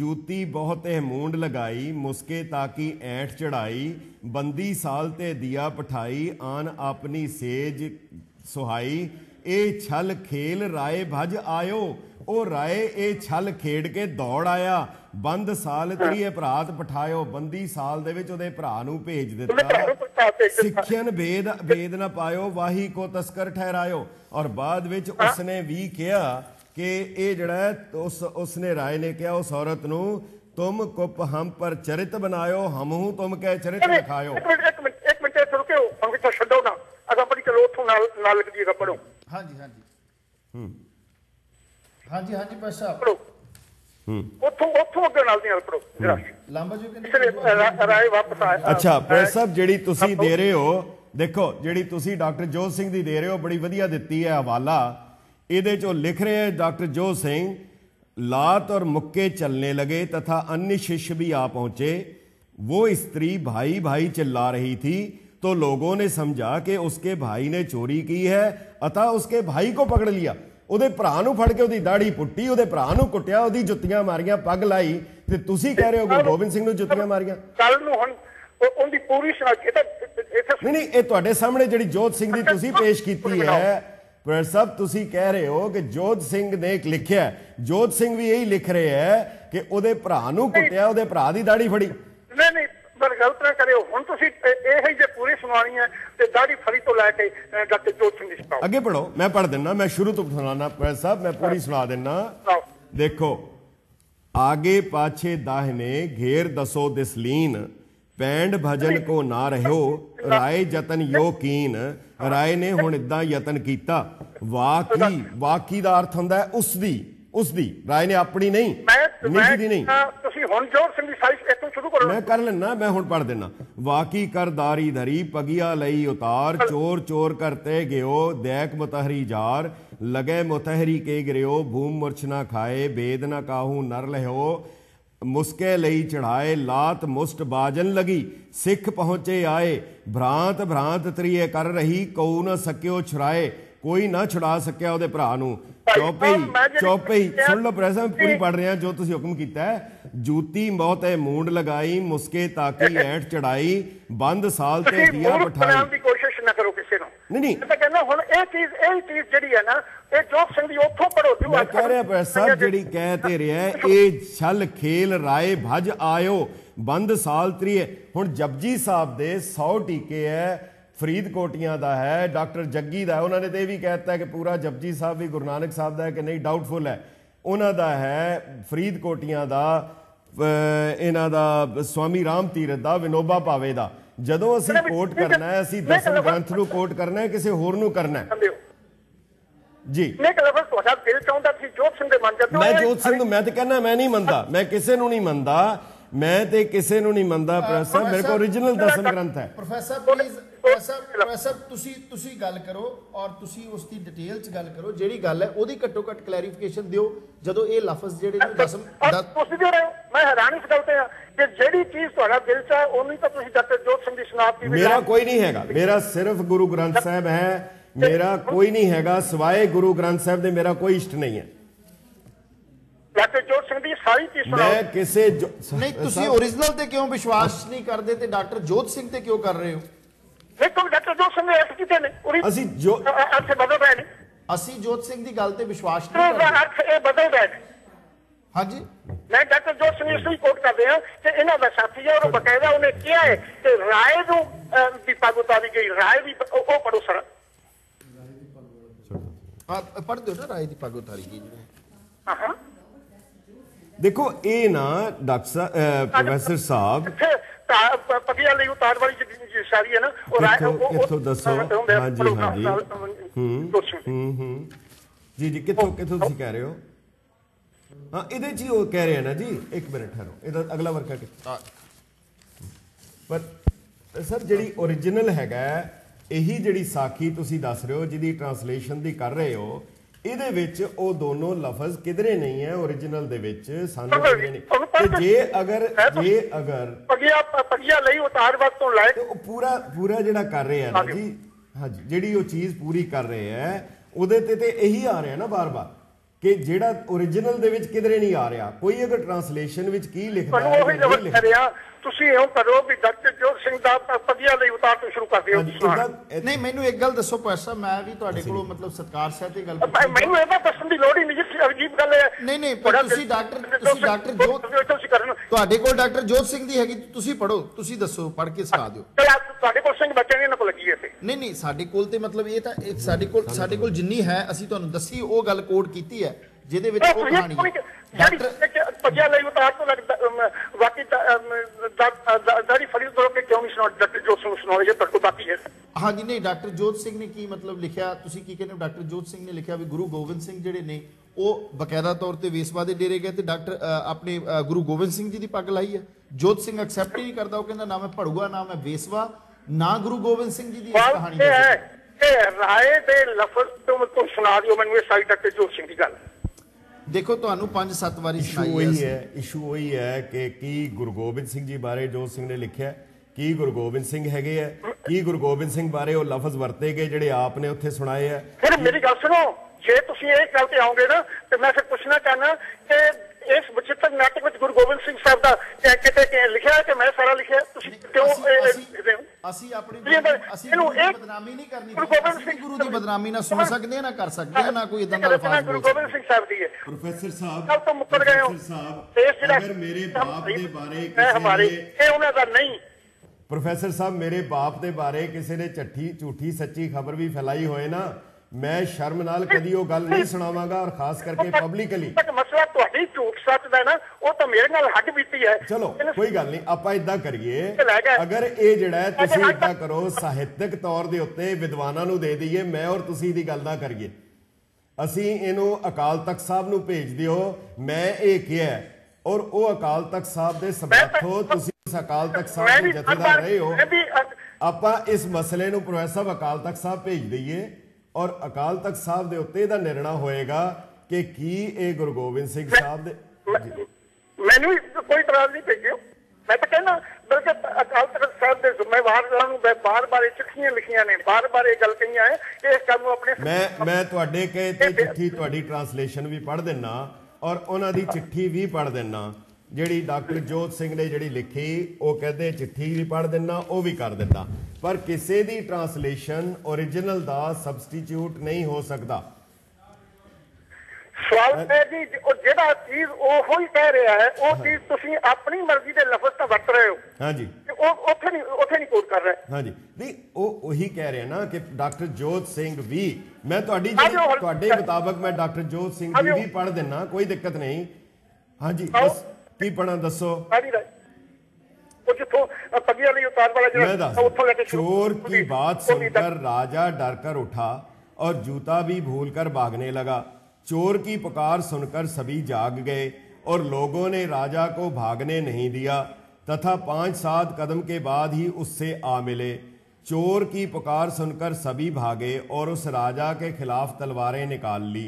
ਜੂਤੀ ਬਹੁਤ ਹਮੂੰਡ ਲਗਾਈ ਮੁਸਕੇ ਤਾਕੀ ਐਂਠ ਚੜਾਈ ਬੰਦੀ ਸਾਲ ਤੇ ਦਿਆ ਪਠਾਈ ਆਨ ਆਪਣੀ ਸੇਜ ਸੁਹਾਈ ਇਹ ਛਲ ਖੇਲ ਰਾਏ ਭਜ ਆਇਓ ਉਹ ਰਾਏ ਇਹ ਛਲ ਖੇਡ ਕੇ ਦੌੜ ਆਇਆ ਬੰਦ ਸਾਲ ਤੇਰੀ ਭਰਾਤ ਪਠਾਇਓ ਬੰਦੀ ਸਾਲ ਦੇ ਵਿੱਚ ਉਹਦੇ ਭਰਾ ਨੂੰ ਭੇਜ ਦਿੱਤਾ ਸਿੱਖਿਅਨ ਵੇਦ ਵੇਦ ਨਾ ਪਾਇਓ ਵਾਹੀ ਕੋ ਤਸਕਰ ਠਹਿਰਾਇਓ ਔਰ ਬਾਅਦ ਵਿੱਚ ਉਸਨੇ ਵੀ ਕਿਹਾ ਕਿ ਇਹ ਜਿਹੜਾ ਉਸ ਉਸਨੇ ਰਾਏ ਨੇ ਕਿਹਾ ਉਸ ਔਰਤ ਨੂੰ ਤੁਮ ਕੁਪ ਹਮ ਪਰ ਚਰਿਤ ਬਣਾਇਓ ਹਮਹੂ ਤੁਮ ਕਹਿ ਚਰਿਤ ਲਿਖਾਇਓ ਇੱਕ ਮਿੰਟ ਇੱਕ ਮਿੰਟ ਇੱਥੇ ਰੁਕਿਓ ਅੰਗਿਤ ਛੱਡੋ ਨਾ ਅਗਾ ਬੜੀ ਚਲੋ ਉੱਥੋਂ ਨਾਲ ਨਾਲ ਲੱਗ ਜੀਗਾ ਪੜੋ ਹਾਂਜੀ ਹਾਂਜੀ ਹੂੰ ਹਾਂਜੀ ਹਾਂਜੀ ਪਾਸ਼ਾ ਪੜੋ अच्छा प्रोफेसर साहब जिहड़ी तुसीं दे रहे हो देखो जिहड़ी तुसीं डॉक्टर जोध सिंह दी दे रहे हो बड़ी वधिया दित्ती है हवाला इहदे चो लिख रहे हैं डॉक्टर जोध सिंह लात और मुक्के चलने लगे तथा अन्य शिष्य भी आ पहुंचे वो स्त्री भाई भाई चिल्ला रही थी तो लोगों ने समझा कि उसके भाई ने चोरी की है अतः उसके भाई को पकड़ लिया ਉਹਦੇ ਭਰਾ ਨੂੰ ਫੜ ਕੇ ਉਹਦੀ ਦਾੜੀ ਪੁੱਟੀ ਉਹਦੇ ਭਰਾ ਨੂੰ ਕੁੱਟਿਆ ਉਹਦੀ ਜੁੱਤੀਆਂ ਮਾਰੀਆਂ ਪੱਗ ਲਾਈ ਤੇ ਤੁਸੀਂ ਕਹਿ ਰਹੇ ਹੋ ਗੁਰੂ ਗੋਬਿੰਦ ਸਿੰਘ ਨੂੰ ਜੁੱਤੀਆਂ ਮਾਰੀਆਂ ਕੱਲ ਨੂੰ ਹੁਣ ਉਹਦੀ ਪੂਰੀ ਸ਼ਨਾਖਤ ਨਹੀਂ ਨਹੀਂ ਇਹ ਤੁਹਾਡੇ ਸਾਹਮਣੇ ਜਿਹੜੀ ਜੋਧ ਸਿੰਘ ਦੀ ਤੁਸੀਂ ਪੇਸ਼ ਕੀਤੀ ਹੈ ਪ੍ਰੋਫੈਸਰ ਸਾਹਿਬ ਤੁਸੀਂ ਕਹਿ ਰਹੇ ਹੋ ਕਿ ਜੋਧ ਸਿੰਘ ਨੇ ਇੱਕ ਲਿਖਿਆ ਜੋਧ ਸਿੰਘ ਵੀ ਇਹੀ ਲਿਖ ਰਹੇ ਹੈ ਕਿ ਉਹਦੇ ਭਰਾ ਨੂੰ ਕੁੱਟਿਆ ਉਹਦੇ ਭਰਾ ਦੀ ਦਾੜੀ ਫੜੀ ਨਹੀਂ ਨਹੀਂ ਪਰ ਗਲਤ ਨਾ ਕਰਿਓ ਹੁਣ ਤੁਸੀਂ ਇਹੀ ਜੇ ਪੂਰੀ ਸੁਣਾਣੀ ਹੈ ਤੇ ਦਾੜੀ ਫੜੀ ਤੋਂ ਲੈ ਕੇ ਡਾਕਟਰ ਜੋਤ ਸਿੰਘ ਦੀ ਸੁਣਾਓ ਅੱਗੇ ਪੜੋ ਮੈਂ ਪੜ ਦਿੰਨਾ ਮੈਂ ਸ਼ੁਰੂ ਤੋਂ ਸੁਣਾਣਾ ਪ੍ਰੋਫੈਸਰ ਸਾਹਿਬ ਮੈਂ ਪੂਰੀ ਸੁਣਾ ਦਿੰਨਾ ਦੇਖੋ ਆਗੇ ਪਾਛੇ ਦਾਹਨੇ घेर दसो दिसलीन ਪੈਂਡ ਭਜਨ ਕੋ ਨਾ ਰਹਿਓ ਰਾਏ ਯਤਨ ਯੋਕੀਨ ਰਾਏ ਨੇ ਹੁਣ ਇਦਾਂ ਯਤਨ ਕੀਤਾ ਵਾਕੀ ਵਾਕੀ ਦਾ ਅਰਥ ਹੁੰਦਾ ਹੈ ਉਸ ਦੀ ਉਸ ਦੀ ਰਾਏ ਨੇ ਆਪਣੀ ਨਹੀਂ ਨਿੱਜੀ ਦੀ ਨਹੀਂ ਤੁਸੀਂ ਹੁਣ ਜੋਤ ਸਿੰਘ ਦੀ ਸਾਈਜ਼ ਇੱਥੋਂ ਸ਼ੁਰੂ ਕਰੋ ਮੈਂ ਕਰ ਲੈਣਾ ਮੈਂ ਹੁਣ ਪੜ ਦੇਣਾ ਵਾਕੀ ਕਰਦਾਰੀ ਧਰੀ ਪਗਿਆ ਲਈ ਉਤਾਰ ਚੋਰ ਚੋਰ ਕਰਤੇ ਗਿਓ ਦੈਕ ਮਤਹਰੀ ਜਾਰ ਲਗੇ ਮਤਹਰੀ ਕੇ ਗਿਰਿਓ ਭੂਮ ਮੁਰਛਨਾ ਖਾਏ ਬੇਦ ਨਾ ਕਾਹੂ ਨਰ ਲਹਿਓ मुस्के लई चढ़ाए लात मुस्ट बाजन लगी सिख पहुंचे आए भ्रांत भ्रांत त्रिये कर रही कऊ ना सकियो छुड़ाए कोई ना छुड़ा सकिया उहदे भरा नूं चौपई चौपई सुन लो प्रोफेसर मैं पूरी पढ़ रहा जो तुसीं हुक्म कीता है जूती मौत है मूंड लगाई मुस्के ताकी ऐठ चढ़ाई बंद साल ते दिया बठाई कोशिश ना करो किसी नूं नहीं नहीं मैं कहना हुण ए चीज ए चीज जड़ी है ना ए जोत सिंह दी ओथों पढ़ो जो मैं कह रहा प्रोफेसर साहब जड़ी कहते रहा है ए छल खेल राय भज आयो बंद साल त्रिये हुण जपजी साहब दे सौ टीके है फरीदकोटियां दा है, डॉक्टर जग्गी दा है, उन्होंने तो यह भी कहता है कि पूरा जपजी साहब भी गुरु नानक साहब दा है कि नहीं, डाउटफुल है। उन्हां दा है फरीदकोटियां दा, इन्हां दा स्वामी राम तीरथ दा, विनोबा भावे दा। जदों असीं कोट करना है, असीं दसम ग्रंथ नूं कोट करना है, किसी होर नूं करना है जी। मैं जोत सिंह मैं तो कहना मैं नहीं मनता, मैं किसी नूं नहीं मनता, मैं ते किसे नूं नहीं मंदा। प्रोफेसर मेरे को ओरिजिनल दसम ग्रंथ है। प्रोफेसर प्लीज प्रोफेसर प्रोफेसर ਤੁਸੀਂ ਤੁਸੀਂ ਗੱਲ ਕਰੋ ਔਰ ਤੁਸੀਂ ਉਸ ਦੀ ਡਿਟੇਲ ਚ ਗੱਲ ਕਰੋ। ਜਿਹੜੀ ਗੱਲ ਹੈ ਉਹਦੀ ਘੱਟੋ ਘੱਟ ਕਲੈਰੀਫਿਕੇਸ਼ਨ ਦਿਓ। ਜਦੋਂ ਇਹ ਲਫ਼ਜ਼ ਜਿਹੜੇ ਨੂੰ ਦਸਮ ਤੁਸੀਂ ਦੇ ਰਹੇ ਹੋ, ਮੈਂ ਹੈਰਾਨੀ ਚ ਗਲਤ ਹਾਂ ਕਿ ਜਿਹੜੀ ਚੀਜ਼ ਤੁਹਾਡਾ ਦਿਲ ਚ ਹੈ ਉਹਨੂੰ ਤਾਂ ਤੁਸੀਂ ਡਾਕਟਰ ਜੋਤ ਸਿੰਘ ਦੀ ਸ਼ਨਾਖਤ ਵੀ। ਮੇਰਾ ਕੋਈ ਨਹੀਂ ਹੈਗਾ, ਮੇਰਾ ਸਿਰਫ ਗੁਰੂ ਗ੍ਰੰਥ ਸਾਹਿਬ ਹੈ। ਮੇਰਾ ਕੋਈ ਨਹੀਂ ਹੈਗਾ ਸਿਵਾਏ ਗੁਰੂ ਗ੍ਰੰਥ ਸਾਹਿਬ ਦੇ, ਮੇਰਾ ਕੋਈ ਇਸ਼ਟ ਨਹੀਂ ਹੈ। पढ़ दो ना राय की पग उतारी गई। देखो ये ना डॉक्टर प्रोफेसर साहब जी जी कितों कितों कह रहे हो? हाँ ये जी वो कह रहे हैं ना जी, एक मिनट ठहरो, इधर अगला वर्का पर सर जी ओरिजिनल हैगा यही जी साखी तुसी दस रहे हो जिहदी ट्रांसलेशन दी कर रहे हो। ਇਹਦੇ ਵਿੱਚ ਉਹ ਦੋਨੋਂ ਲਫ਼ਜ਼ ਕਿਧਰੇ ਨਹੀਂ ਹੈ ओरिजिनल ਦੇ ਵਿੱਚ ਸਾਨੂੰ ਨਹੀਂ। ਜੇ ਅਗਰ ਜੇ ਅਗਰ ਪਗਿਆ ਪਗਿਆ ਲਈ ਉਤਾਰ ਵਕਤ ਤੋਂ ਲੈ ਉਹ ਪੂਰਾ ਪੂਰਾ ਜਿਹੜਾ ਕਰ ਰਿਹਾ ਨਾ ਜੀ, ਹਾਂਜੀ ਜਿਹੜੀ ਉਹ ਚੀਜ਼ ਪੂਰੀ ਕਰ ਰਿਹਾ ਹੈ ਉਹਦੇ ਤੇ ਤੇ ਇਹੀ ਆ ਰਿਹਾ ਨਾ ਬਾਰ-ਬਾਰ ਕਿ ਜਿਹੜਾ ओरिजिनल ਦੇ ਵਿੱਚ ਕਿਧਰੇ ਨਹੀਂ ਆ ਰਿਹਾ। ਕੋਈ ਅਗਰ ਟ੍ਰਾਂਸਲੇਸ਼ਨ ਵਿੱਚ ਕੀ ਲਿਖਦਾ ਹੈ ਉਹ ਹੀ ਲਫ਼ਜ਼ ਕਰਿਆ। ਤੁਸੀਂ ਇਹੋ ਕਰੋ ਵੀ ਡਾਕਟਰ ਜੋਤ ਸਿੰਘ ਦਾ ਪਗਿਆ ਲਈ ਉਤਾਰ ਤੋਂ ਸ਼ੁਰੂ ਕਰਦੇ ਹੋ। ਨਹੀਂ ਮੈਨੂੰ ਇੱਕ ਗੱਲ ਦੱਸੋ ਭਾਈ ਸਾਹਿਬ, ਮੈਂ ਵੀ ਤੁਹਾਡੇ ਕੋਲੋਂ ਮਤਲਬ ਸਤਕਾਰ ਸਾਹਿਬ ਦੀ ਗੱਲ ਭਾਈ ਮੈਨੂੰ ਇਹਦਾ ਦੱਸਣ ਦੀ ਲੋੜ ਹੀ ਨਹੀਂ ਜੀ, ਅਜੀਬ ਗੱਲ ਹੈ। ਨਹੀਂ ਨਹੀਂ ਤੁਸੀਂ ਡਾਕਟਰ ਤੁਸੀਂ ਡਾਕਟਰ ਜੋਤ ਤੁਹਾਡੇ ਕੋਲ ਡਾਕਟਰ ਜੋਤ ਸਿੰਘ ਦੀ ਹੈਗੀ, ਤੁਸੀਂ ਪੜੋ, ਤੁਸੀਂ ਦੱਸੋ, ਪੜ ਕੇ ਸੁਣਾ ਦਿਓ। ਤੁਹਾਡੇ ਕੋਲ ਸਿੰਘ ਬੱਚੇ ਨੇ ਇਹਨਾਂ ਕੋਲ ਲੱਗੀ ਹੈ ਤੇ ਨਹੀਂ ਨਹੀਂ ਸਾਡੇ ਕੋਲ ਤੇ ਮਤਲਬ ਇਹ ਤਾਂ ਸਾਡੇ ਕੋਲ ਸਾਡੇ ਕੋਲ ਜਿੰਨੀ ਹੈ ਅਸੀਂ ਤੁਹਾਨੂੰ ਦੱਸੀ ਉਹ ਗੱਲ ਕੋਡ ਕੀਤੀ ਹੈ ਜਿਹਦੇ ਵਿੱਚ ਉਹ ਕਹਾਣੀ ਹਾਂਜੀ। ਨਹੀਂ ਡਾਕਟਰ ਜੋਤ ਸਿੰਘ ਨੇ ਕੀ ਮਤਲਬ ਲਿਖਿਆ, ਤੁਸੀਂ ਕੀ ਕਹਿੰਦੇ ਹੋ? ਡਾਕਟਰ ਜੋਤ ਸਿੰਘ ਨੇ ਲਿਖਿਆ ਵੀ ਗੁਰੂ ਗੋਬਿੰਦ ਸਿੰਘ ਜਿਹੜੇ ਨੇ ਉਹ ਬਕਾਇਦਾ ਤੌਰ ਤੇ ਵੇਸਵਾ ਦੇ ਡੇਰੇ ਗਏ ਤੇ ਡਾਕਟਰ ਆਪਣੇ ਗੁਰੂ ਗੋਬਿੰਦ ਸਿੰਘ ਜੀ ਦੀ ਪੱਗ ਲਾਈ ਹੈ। ਜੋਤ ਸਿੰਘ ਐਕਸੈਪਟ ਨਹੀਂ ਕਰਦਾ, ਉਹ ਕਹਿੰਦਾ ਨਾ ਮੈਂ ਭੜੂਆ ਨਾ ਮੈਂ ਵੇਸਵਾ ਨਾ ਗੁਰੂ ਗੋਬਿੰਦ ਸਿੰਘ ਜੀ ਦੀ ਕਹਾਣੀ ਹੈ। ਰਾਏ ਦੇ ਲਫ਼ਜ਼ ਤੋਂ ਮੈਨੂੰ ਸੁਣਾ ਦਿਓ ਮੈਨੂੰ ਇਹ ਸਾਰੀ ਡਾਕਟਰ ਜੋਤ ਸਿੰਘ ਦੀ ਗੱਲ। देखो तो पांच सत्त वारी इशू उ है कि की गुरु गोबिंद सिंह जी बारे जोत सिंह ने लिखा की गुरु गोबिंद सिंह है की गुरु गोबिंद सिंह बारे वो लफज वरते गए जिहड़े आप ने उत्थे सुनाए है। फिर मेरी गल सुनो, जे तुसीं इस गल ते आओगे ना तो मैं फिर पुछना चाहना कि इस विचित्र नाटक विच गुरु गोबिंद सिंह साहब दा किते लिखिया है कि मैं सारा लिखिया तुसीं क्यों ਅਸੀਂ ਆਪਣੀ ਬਦਨਾਮੀ ਨਹੀਂ ਕਰਨੀ। ਗੁਰੂ ਦੀ ਬਦਨਾਮੀ ਨਾ ਸੁਣ ਸਕਦੇ ਆ, ਨਾ ਕਰ ਸਕਦੇ ਆ, ਨਾ ਕੋਈ ਇਦਾਂ ਦਾ ਲਫ਼ਜ਼। ਗੁਰੂ ਗੋਬਿੰਦ ਸਿੰਘ ਸਾਹਿਬ ਦੀ ਹੈ ਪ੍ਰੋਫੈਸਰ ਸਾਹਿਬ ਸਭ ਤੋਂ ਮੁੱਕਰ ਗਏ ਹੋ ਅਗਰ ਮੇਰੇ ਬਾਪ ਦੇ ਬਾਰੇ ਕਿਸੇ ਹਮਾਰੇ ਇਹ ਉਹਨਾਂ ਦਾ ਨਹੀਂ। ਪ੍ਰੋਫੈਸਰ ਸਾਹਿਬ ਮੇਰੇ ਬਾਪ ਦੇ ਬਾਰੇ ਕਿਸੇ ਨੇ ਝੱਠੀ ਝੂਠੀ ਸੱਚੀ ਖਬਰ ਵੀ ਫੈਲਾਈ ਹੋਏ ਨਾ ਮੈਂ ਸ਼ਰਮ ਨਾਲ ਕਦੀ ਉਹ ਗੱਲ ਨਹੀਂ ਸੁਣਾਵਾਂਗਾ ਔਰ ਖਾਸ ਕਰਕੇ ਪਬਲਿਕਲੀ। ਮਸਲਾ ਤੁਹਾਡੀ ਝੂਠ ਸੱਚ ਦਾ ਨਾ, ਉਹ ਤਾਂ ਮੇਰੇ ਨਾਲ ਹੱਡ ਬੀਤੀ ਹੈ। ਚਲੋ ਕੋਈ ਗੱਲ ਨਹੀਂ, ਆਪਾਂ ਇਦਾਂ ਕਰੀਏ ਅਗਰ ਇਹ ਜਿਹੜਾ ਤੁਸੀਂ ਇਦਾਂ ਕਰੋ ਸਾਹਿਤਕ ਤੌਰ ਦੇ ਉੱਤੇ ਵਿਦਵਾਨਾਂ ਨੂੰ ਦੇ ਦਈਏ, ਮੈਂ ਔਰ ਤੁਸੀਂ ਦੀ ਗੱਲ ਨਾ ਕਰੀਏ। ਅਸੀਂ ਇਹਨੂੰ ਅਕਾਲ ਤਖਤ ਸਾਹਿਬ ਨੂੰ ਭੇਜ ਦਿਓ, ਮੈਂ ਇਹ ਕਿਹਾ ਔਰ ਉਹ ਅਕਾਲ ਤਖਤ ਸਾਹਿਬ ਦੇ ਸਮਰਥੋ ਤੁਸੀਂ ਅਕਾਲ ਤਖਤ ਸਾਹਿਬ ਦੇ ਜਥੇਦਾਰ ਰਹੇ ਹੋ। ਆਪਾਂ ਇਸ ਮਸਲੇ ਨੂੰ ਪ੍ਰੋਫੈਸਰ ਅਕਾਲ ਤਖਤ ਸਾਹਿਬ ਭੇਜ ਦਈਏ और अकाल तख्त साहब दे उत्ते दा निर्णय होएगा कि की ए गुरु गोबिंद सिंह साहब दे मैनू कोई इतराज नहीं भेजो। मैं तो कहना बल्कि अकाल तख्त साहब दे जिम्मेवार नूं बार बार चिट्ठियां लिखियां ने, बार बार ये गल कही है इस काम नूं अपने मैं मैं तुहाडे कहे ते चिट्ठी तुहाडी ट्रांसलेशन भी पढ़ देना और उन्हां दी चिट्ठी भी पढ़ देना जिहड़ी डॉक्टर जोत सिंह ने जिहड़ी लिखी वो कहते चिट्ठी भी पढ़ देना वो भी कर देना। पर किसी की ट्रांसलेशन ओरिजिनल का सबस्टिट्यूट नहीं हो सकता। सवाल है जी जो चीज ओह कह रहा है वो चीज तुम अपनी मर्जी के लफज तो वरत रहे हो। हाँ जी उथे नहीं, उथे नहीं कोट कर रहे। हाँ जी नहीं वही कह रहे हैं ना कि डॉक्टर जोत सिंह भी मैं तुहाडी तुहाडे मुताबिक मैं डॉक्टर जोत सिंह भी पढ़ देना कोई दिक्कत नहीं। हाँ जी बस की पढ़ा दसो चोर की बात सुनकर राजा डर कर उठा और जूता भी भूल कर भागने लगा। चोर की पुकार सुनकर सभी जाग गए और लोगों ने राजा को भागने नहीं दिया तथा पाँच सात कदम के बाद ही उससे आ मिले। चोर की पुकार सुनकर सभी भागे और उस राजा के खिलाफ तलवारें निकाल ली।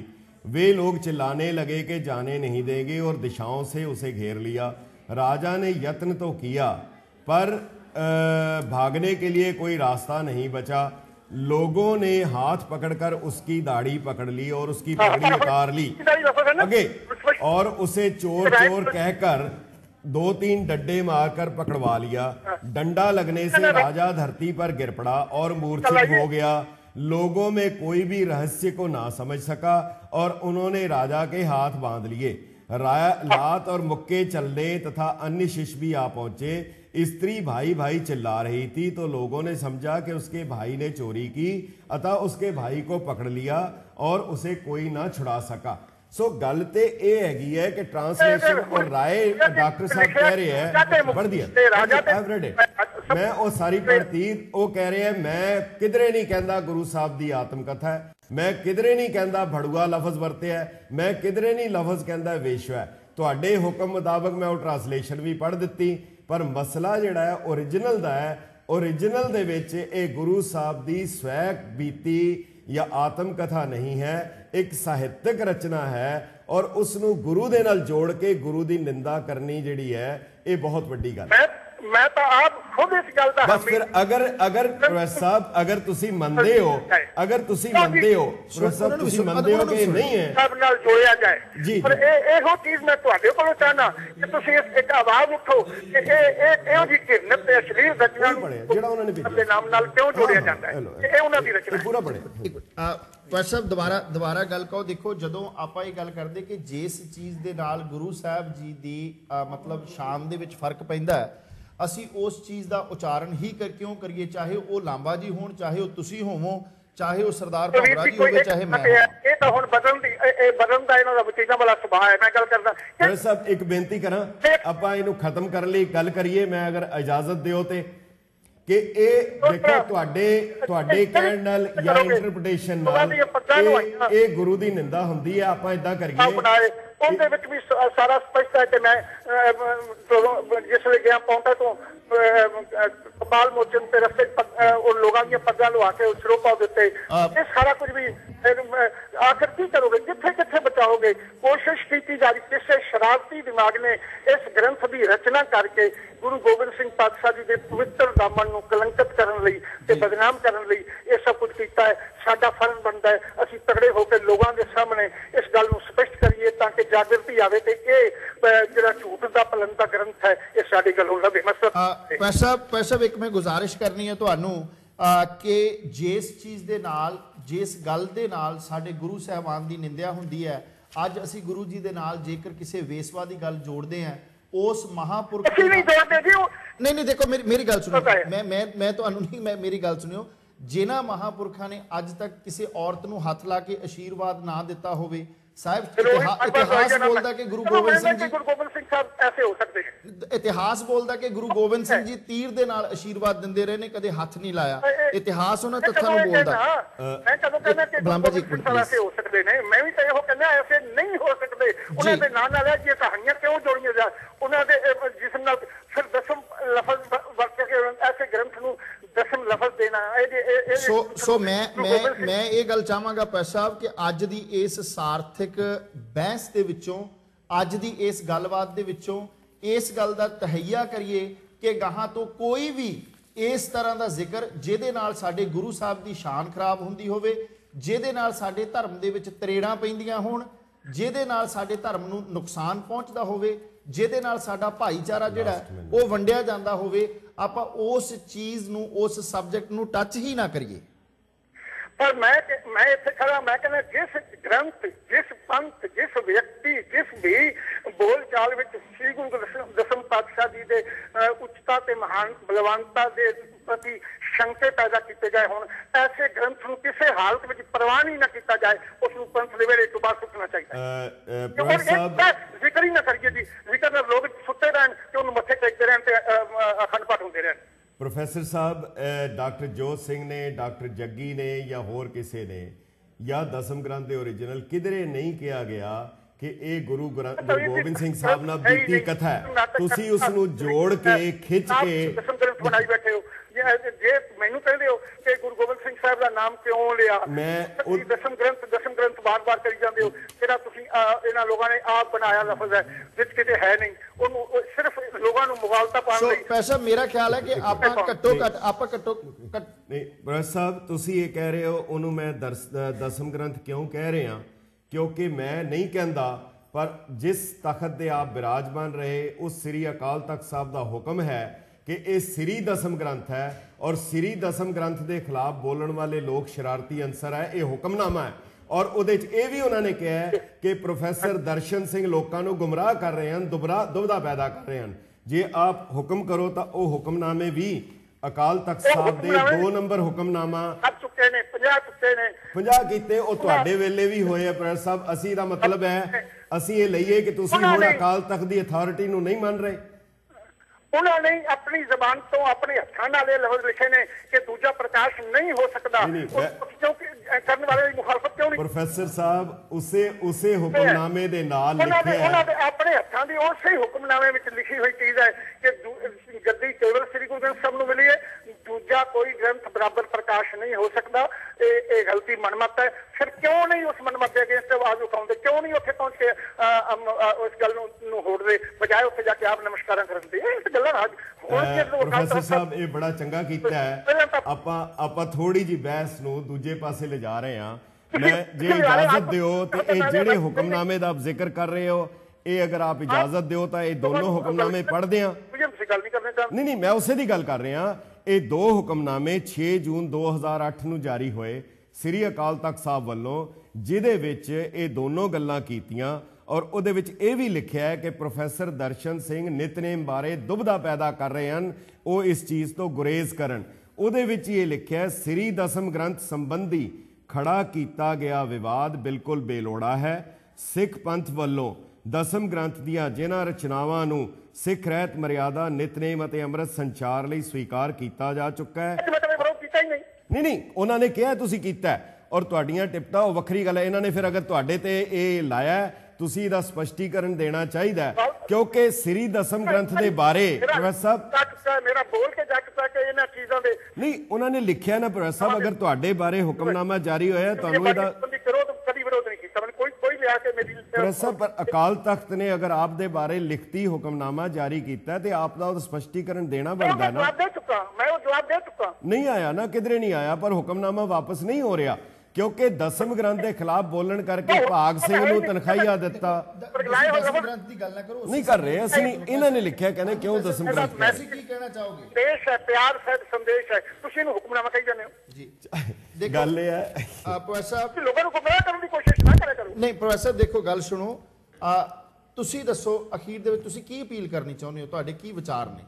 वे लोग चिल्लाने लगे कि जाने नहीं देंगे और दिशाओं से उसे घेर लिया। राजा ने यत्न तो किया पर भागने के लिए कोई रास्ता नहीं बचा। लोगों ने हाथ पकड़कर उसकी दाढ़ी पकड़ ली और उसकी पगड़ी उतार ली आगे और उसे चोर चोर कहकर दो तीन डंडे मारकर पकड़वा लिया। डंडा लगने से राजा धरती पर गिर पड़ा और मूर्छित हो गया। लोगों में कोई भी रहस्य को ना समझ सका और उन्होंने राजा के हाथ बांध लिए। लात और मुक्के चलने तथा अन्य शिष्य भी आ पहुंचे। स्त्री भाई भाई चिल्ला रही थी तो लोगों ने समझा कि उसके भाई ने चोरी की, अतः उसके भाई को पकड़ लिया और उसे कोई ना छुड़ा सका। सो गलते ए हैगी है कि ट्रांसलेशन और राय डॉक्टर साहब कह रहे हैं पढ़ दिया मैं वो सारी पढ़ती वो कह रहे हैं मैं किधरे नहीं कहता गुरु साहब की आत्मकथा है, मैं किधरे नहीं कहता भड़ुआ लफज वरते है, मैं किधरे नहीं लफज कहता वेश्या है। तुहाडे हुक्म मुताबिक मैं वो ट्रांसलेशन भी पढ़ दिती पर मसला जिहड़ा है ओरिजिनल दा है। ओरिजिनल दे विच ये गुरु साहब की स्वै बीती या आत्मकथा नहीं है, एक साहित्यक रचना है और उसनूं गुरु दे नाल जोड़ के गुरु की निंदा करनी जिहड़ी है ये बहुत वड्डी गल है। मैं तो आप खुद इस गल दा बस फिर अगर अगर प्रोफेसर साहब अगर तुसी मनदे हो अगर तुसी मनदे हो प्रोफेसर साहब तुसी मनदे हो कि नहीं है सब नाल जोड़िया जाए जी पर एहो चीज मैं तुहाडे कोलों चाहना कि तुसी एक आवाज उठो कि ए एहो जी किरन ते शरीर रचना जेड़ा उन्होंने भी अपने नाम नाल क्यों जोड़िया जाता है ए उन्हां दी रचना पूरा पढ़े। प्रोफेसर साहब दोबारा दोबारा गल कहो देखो जदों आपां इह गल करदे कि जिस चीज दे नाल गुरु साहब जी दी मतलब शाम दे विच फर्क पैंदा है असी उस चीज़ का उचारण ही कर क्यों करिए चाहे वह लांबा जी हो चाहे वह तुसी होवो चाहे वह सरदार भावरा जी हो चाहे मैं ये तो हुण बदन दी ए बदन दा इन्हां दा वतीजा वाला सुभाव है। मैं गल करदा सर साहब एक बेनती करा आपां इहनूं खत्म करन लई गल करिए मैं अगर इजाजत दिओ ते कि ये देखो तुहाडे तुहाडे कहण नाल या इंटरप्रिटेशन नाल ये गुरु दी निंदा हुंदी है। आपां इदां करिए ਉਹਦੇ ਵਿੱਚ ਵੀ ਸਾਰਾ ਸਪਸ਼ਟ ਹੈ ਕਿ ਮੈਂ ਜਿਸ ਵੇਲੇ ਗਿਆ ਪੌਂਟਾ ਤੋਂ ਕਪਾਲ ਮੋਚਨ ਤੇ ਰਸਤੇ ਉਹ ਲੋਕਾਂ ਦੀਆਂ ਪੱਗਾਂ ਲਵਾ ਕੇ ਸਿਰੋਪਾ ਦਿੱਤੇ ਇਹ ਸਾਰਾ ਕੁਝ ਵੀ ਆਖਰ ਕੀ ਕਰੋਗੇ ਕਿੱਥੇ ਕਿੱਥੇ ਬਚਾਓਗੇ। ਕੋਸ਼ਿਸ਼ ਕੀਤੀ ਜਾ ਰਹੀ ਕਿਸੇ ਸ਼ਰਾਰਤੀ ਦਿਮਾਗ ਨੇ ਇਸ ਗ੍ਰੰਥ ਦੀ ਰਚਨਾ ਕਰਕੇ ਗੁਰੂ ਗੋਬਿੰਦ ਸਿੰਘ ਪਾਤਸ਼ਾਹ ਜੀ ਦੇ ਪਵਿੱਤਰ ਦਾਮਨ ਨੂੰ ਕਲੰਕਿਤ ਕਰਨ ਲਈ ਤੇ ਬਦਨਾਮ ਕਰਨ ਲਈ ਇਹ ਸਭ ਕੁਝ ਕੀਤਾ ਹੈ। ਸਾਡਾ ਫਰਜ਼ ਬਣਦਾ ਹੈ ਅਸੀਂ ਤਗੜੇ ਹੋ ਕੇ ਲੋਕਾਂ ਦੇ ਸਾਹਮਣੇ ਇਸ ਗੱਲ ਨੂੰ ਸਪਸ਼ਟ ਕਰੀਏ ਤਾਂ ਕਿ ਜਾਗਰਤੀ ਆਵੇ ਤੇ ਇਹ ਜਿਹੜਾ ਝੂਠ ਦਾ ਪਲਨ ਦਾ ਗ੍ਰੰਥ ਹੈ ਇਹ ਸਾਡੀ ਗੱਲ ਨੂੰ ਲਵੇ। ਮਸਤ ਪੈਸਾ ਪੈਸਾ ਇੱਕ ਮੈਂ ਗੁਜ਼ਾਰਿਸ਼ ਕਰਨੀ ਹੈ ਤੁਹਾਨੂੰ ਕਿ ਜਿਸ ਚੀਜ਼ ਦੇ ਨਾਲ ਜਿਸ ਗੱਲ ਦੇ ਨਾਲ ਸਾਡੇ ਗੁਰੂ ਸਾਹਿਬਾਨ ਦੀ ਨਿੰਦਿਆ ਹੁੰਦੀ ਹੈ ਅੱਜ ਅਸੀਂ ਗੁਰੂ ਜੀ ਦੇ ਨਾਲ ਜੇਕਰ ਕਿਸੇ ਵੇਸਵਾ ਦੀ ਗੱਲ ਜੋੜਦੇ ਹਾਂ उस महापुरख नहीं नहीं देखो मेरी मेरी गल सुनो मैं मैं मैं तो अनु नहीं मैं मेरी गल सुनियो जिन्हां महापुरखा ने अज तक किसी औरत नूं हथ ला के आशीर्वाद ना दिता होवे इतिहास बोलदा कि गुरु गोबिंद सिंह जी गुरु गोबिंद सिंह साहब ऐसे हो सकते हैं। इतिहास बोलदा कि गुरु गोबिंद सिंह जी तीर दे नाल आशीर्वाद दिंदे रहे ने कदे हथ नहीं लाया इतिहास उन्हां तथ्यां नूं बोलदा मैं कदों कहना कि बलंबा जी ऐसे हो सकते ने मैं भी तां इहो कहना ऐसे नहीं हो सकते उन्हां दे नाल नाल ये कहानियां क्यों जोड़ियां जा उन्हां दे जिस नाल फिर दसम लफज वरत के ऐसे ग्रंथ नूं दसम लफज देना सो सो मैं मैं मैं ये गल चाहांगा पैसा साहब कि अज दी इस सार्थक बहस दे विचों अज दी इस गलबात दे विचों इस गल दा तहैया करिए कि गाहां तो कोई भी इस तरह का जिक्र जिहदे नाल साडे गुरु साहब की शान खराब हुंदी होवे जिहदे नाल साडे धर्म दे विच तरेड़ां पैंदियां होण जिहदे नाल साडे धर्म नूं नुकसान पहुंचदा होवे जिहदे नाल साडा भाईचारा जिहड़ा वो वंडिया जांदा होवे आपां उस चीज़ नूं उस सबजैक्ट नूं टच ही ना करिए। पर मैं मैं इत्थे खड़ा मैं कहना जिस ग्रंथ जिस पंथ जिस व्यक्ति जिस भी बोलचाल विच श्री गुरु दसम पातशाह जी दे उच्चता ते महान बलवानता दे प्रति शंके पैदा किए गए होण, ऐसे ग्रंथ नूं किसी हालत विच परवाह नहीं ना किया जाए, उसनूं पंथ दे वेले इक बार सुटना चाहिए। जिक्र ही ना करिए जी, जिक्र नाल लोग सुते रहण ते उहनूं मत्थे टेकदे रहण ते अखंड पाठ हुंदे रहण। प्रोफेसर साहब, डॉक्टर जोत सिंह ने, डॉक्टर जग्गी ने या होर किसी ने या दसम ग्रंथ के ओरिजिनल किधरे नहीं किया गया कि ये गुरु गुरु गोबिंद सिंह साहब ना बीती कथा है, तुसी उसनू जोड़ के खिच के बनाई बैठे हो। जे मैनू कह दे हो कि गुरु गोबिंद सिंह साहब का नाम क्यों लिया, मैं दसम ग्रंथ दसम ग्रंथ बार बार करी जाते हो, जेड़ा तुसी इन्हां लोगों ने आप बनाया लफज है जिस किते है नहीं, उन्होंने सिर्फ दसम ग्रंथ क्यों कह रहे हैं क्योंकि मैं नहीं कहता, पर जिस तखत दे आप विराजमान रहे उस श्री अकाल तख्त साहब का हुक्म है कि यह श्री दसम ग्रंथ है और श्री दसम ग्रंथ के खिलाफ बोलने वाले लोग शरारती अंसर है, यह हुक्मनामा है। और उहदे च इह वी उन्होंने कहा है कि प्रोफेसर दर्शन सिंह लोगों को गुमराह कर रहे हैं, दुबरा दुविधा पैदा कर रहे हैं। जे आप हुक्म करो तो वह हुक्मनामे भी अकाल तख्त साहब दे दो नंबर हुक्मनामा पचास कीते ओ तुहाडे वेले भी होए है। प्रोफेसर साहब, असी दा मतलब है असी ये लईए कि तुसीं हुण अकाल तख्त दी अथॉरिटी नूं नहीं मान रहे। उन्होंने अपनी जबान तो अपने हथा लफ्ज लिखे ने कि दूजा प्रकाश नहीं हो सकता, करने वाले मुखालफत क्यों नहीं? प्रोफेसर साहब, उसे उसे हुक्मनामे दे नाल लिखे है, अपने हथा की उसे हुक्मनामे में लिखी हुई चीज है कि गद्दी केवल श्री गुरु ग्रंथ साहब नूं मिली है, दूजा कोई ग्रंथ बराबर प्रकाश नहीं हो सकता। ये गलती मनमत है। फिर क्यों नहीं उस मनमत के अगेंस्ट आवाज उठाते, क्यों नहीं उत्थे पहुंच के उस गल नूं होड़दे बजाय उत्थे जाके आप नमस्कारां करदे। प्रोफेसर साहब, ये बड़ा चंगा कीता है, आपां आपां थोड़ी जी बहस नूं दूजे पासे ले जा रहे हैं। मैं जे इजाजत दिओ तो ये जिहड़े हुक्मनामे दा आप जिक्र कर रहे हो, ये अगर आप इजाजत दिओ तो ये दोनों हुक्मनामे पढ़दे हां। नहीं नहीं, मैं उसे दी गल कर रहा। ये दो हुक्मनामे छे जून दो हज़ार अठ नूं जारी होए श्री अकाल तख्त साहब वालों, जिहदे विच ये दोनों गल्लां कीतियां और उहदे विच ये भी लिखिया है कि प्रोफेसर दर्शन सिंह नितनेम बारे दुविधा पैदा कर रहे हैं, वो इस चीज़ तो गुरेज करन। उहदे विच ये लिखिया श्री दसम ग्रंथ संबंधी खड़ा किया गया विवाद बिल्कुल बेलोड़ा है। सिख पंथ वालों दसम ग्रंथ दियां जिन्हां रचनावां नूं सिख रहत मर्यादा नितनेम अते अमृत संचार लई स्वीकार किया जा चुका है। नहीं नहीं, उन्होंने कहा तुसी कीता है और तुहाडियां टिप्पणा वो वखरी गल है। इन्होंने फिर अगर तुहाडे ते इह लाया तुसी इहदा स्पष्टीकरण देना चाहिए है क्योंकि श्री दसम ग्रंथ के बारे प्रोफेसर साहब मेरा बोल के जगता कि इन्हां चीज़ां दे नहीं उन्होंने लिखिया ना। प्रोफेसर साहब, अगर तुहाडे बारे हुक्मनामा जारी होया तुहानूं इहदा प्रोफेसर पर अकाल तख्त ने अगर आप दे बारे लिखती हुक्मनामा जारी किया तो आपका स्पष्टीकरण देना बनता है ना। मैं जवाब दे चुका, नहीं आया ना, किधरे नहीं आया, पर हुक्मनामा वापस नहीं हो रहा क्योंकि दसम ग्रंथ के खिलाफ बोलन करके भाग सिंह नूं तनखाहिया दिता। नहीं कर रहे असं, इन्होंने लिखा कहने क्यों दसम ग्रंथ गल नहीं। प्रोफेसर देखो, गल सुनो, तुसी दसो अखीर दे विच तुसी की अपील करनी चाहुंदे हो, तुहाडे की विचार ने?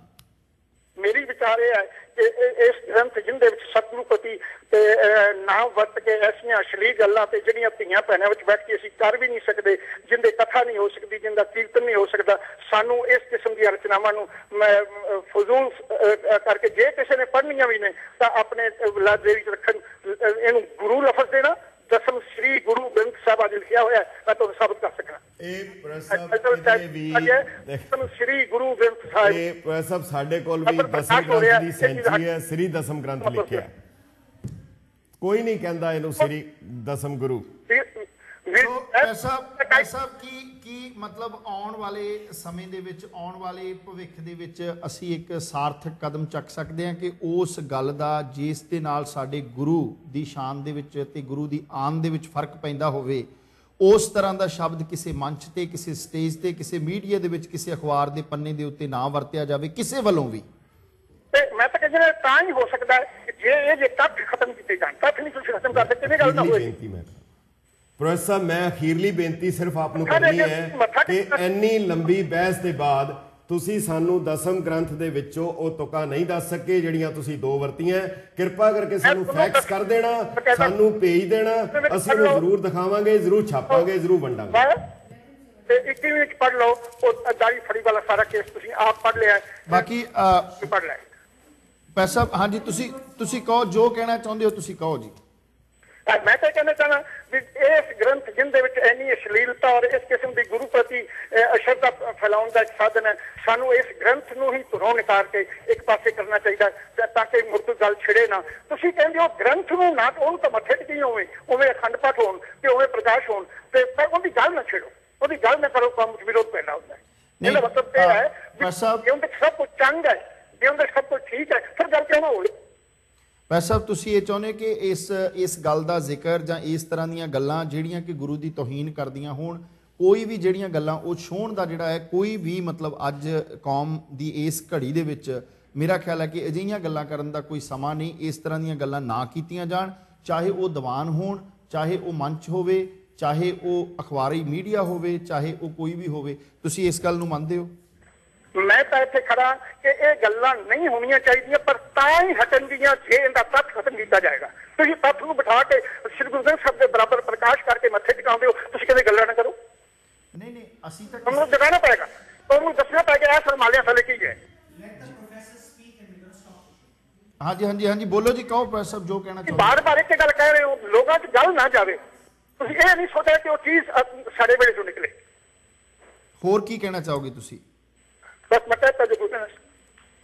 मेरी विचार यह है कि इस ग्रंथ जिंदे विच सतगुरु प्रति ना वरत के ऐसियां अश्लील गल्लां ते जिहड़ियां धीआं भैणां विच बैठ के असीं कर भी नहीं सकदे, जिंदे कथा नहीं हो सकदी, जिंदा कीर्तन नहीं हो सकदा, सानू इस किस्म दी रचनावां नूं फजूल करके जे किसी ने पढ़नियां भी ने तां अपने लाइब्रेरी च रखण। इहनूं गुरु लफज देना दसम श्री गुरु ग्रंथ साहब अज लिखिया होया, मैं तो साबित कर सकदा। कोई नहीं कहता इनू श्री दसम गुरु। मतलब आने वाले समय आने वाले भविष्य असीं एक सार्थक कदम चक सकते हैं कि उस गल का जिस दे नाल साडे गुरु की शान दे विच ते गुरु की आन दे विच फर्क पैंदा होवे, उस तरह का शब्द किसी मंच पर किसी स्टेज पर किसी मीडिया के किसी अखबार के पन्ने के उत्ते ना वरत्या जाए किसी वालों भी। मैं तो कहना ही हो सकता है ये ये तक खत्म किए जाए, तक नहीं कुछ खत्म कर सकते। गल ना होए प्रोफेसर साहब, मैं अखीरली बेनती सिर्फ आपको करनी है कि इन्नी लंबी बहस के बाद ਤੁਸੀਂ ਸਾਨੂੰ ਦਸਮ ਗ੍ਰੰਥ ਦੇ ਵਿੱਚੋਂ ਉਹ ਤੁਕਾਂ नहीं दस सके ਜਿਹੜੀਆਂ ਤੁਸੀਂ ਦੋ ਵਰਤੀਆਂ। कृपा करके ਸਾਨੂੰ ਫੈਕਸ कर देना, ਸਾਨੂੰ ਭੇਜ देना, ਅਸੀਂ ਉਹ ਜ਼ਰੂਰ ਦਿਖਾਵਾਂਗੇ, ਜ਼ਰੂਰ ਛਾਪਾਂਗੇ, ਜ਼ਰੂਰ ਵੰਡਾਂਗੇ। ਤੇ इक्कीस ਵਿੱਚ ਪੜ ਲਓ ਉਹ ਦਾੜੀ ਫੜੀ ਵਾਲਾ ਸਾਰਾ ਕੇਸ ਤੁਸੀਂ ਆਪ ਪੜ ਲਿਆ, ਬਾਕੀ ਪੜ ਲੈ ਪੈਸਾ। ਹਾਂਜੀ ਤੁਸੀਂ ਤੁਸੀਂ ਕਹੋ ਜੋ ਕਹਿਣਾ ਚਾਹੁੰਦੇ ਹੋ, ਤੁਸੀਂ ਕਹੋ ਜੀ। मैं तो कहना चाहना भी इस ग्रंथ जिंद इन्नी अश्लीलता और इस किस्म की गुरु प्रति अश्रद्धा फैलाने का साधन है, सानू इस ग्रंथ को ही धुरों निकाल के एक पासे करना चाहिए ताकि मुर्द गल छिड़े ना। तुम कहते हो ग्रंथ को ना तो मथे टेकी होवे, उवें अखंड पाठ हो, उवें प्रकाश हो, पर उनकी गल ना छेड़ो, उनकी गल ना करो, कम विरोध पैदा होता है। इसका मतलब यह है कि सब कुछ चंगा है, जे उनका सब कुछ ठीक है, फिर गल क्यों ना हो। वैसे साहब तुसीं ये चाहुंदे कि इस इस गल दा जिक्र जां इस तरह दीयां गल्लां जिहड़ियां कि गुरु दी तौहीन करदियां होण, कोई भी जिहड़ियां गल्लां ओ छोण दा जिहड़ा है कोई भी मतलब अज कौम दी इस घड़ी दे विच मेरा ख्याल है कि अजिहियां गल्लां करन दा कोई समा नहीं। इस तरह दीयां गल्लां ना कीतीयां जाण, चाहे वो दीवान होण, चाहे वो मंच होवे, चाहे वो अखबारी मीडिया होवे, चाहे वो कोई भी होवे। तुसीं इस गल नूं मंनदे हो? मैं तो इतने खड़ा कि यह गल्लां नहीं होनी चाहिए, पर ही हटन दियां जे इनका तत्थ खत्म किया जाएगा। तुम तत्थ को बिठा के श्री गुरु ग्रंथ साहब के बराबर प्रकाश करके मथे टिकाते हो, तुम कहते गल्लां ना करो। नहीं नहीं असीं तां तुहानूं दिखाना पड़ेगा, तुहानूं दसना पड़ेगा सरमालियां थले की है। हाँ जी हाँ जी हाँ जी बोलो जी, कहो प्रोफेसर साहब जो कहना चाहो। बार बार एक गल कह रहे हो, लोगों च गल ना जाए, तुम यह नहीं सोचा कि वह चीज़ साढ़े वेड़े चों निकले। होर की कहना चाहोगे तुसीं? बस मैं कहता जो कुछ।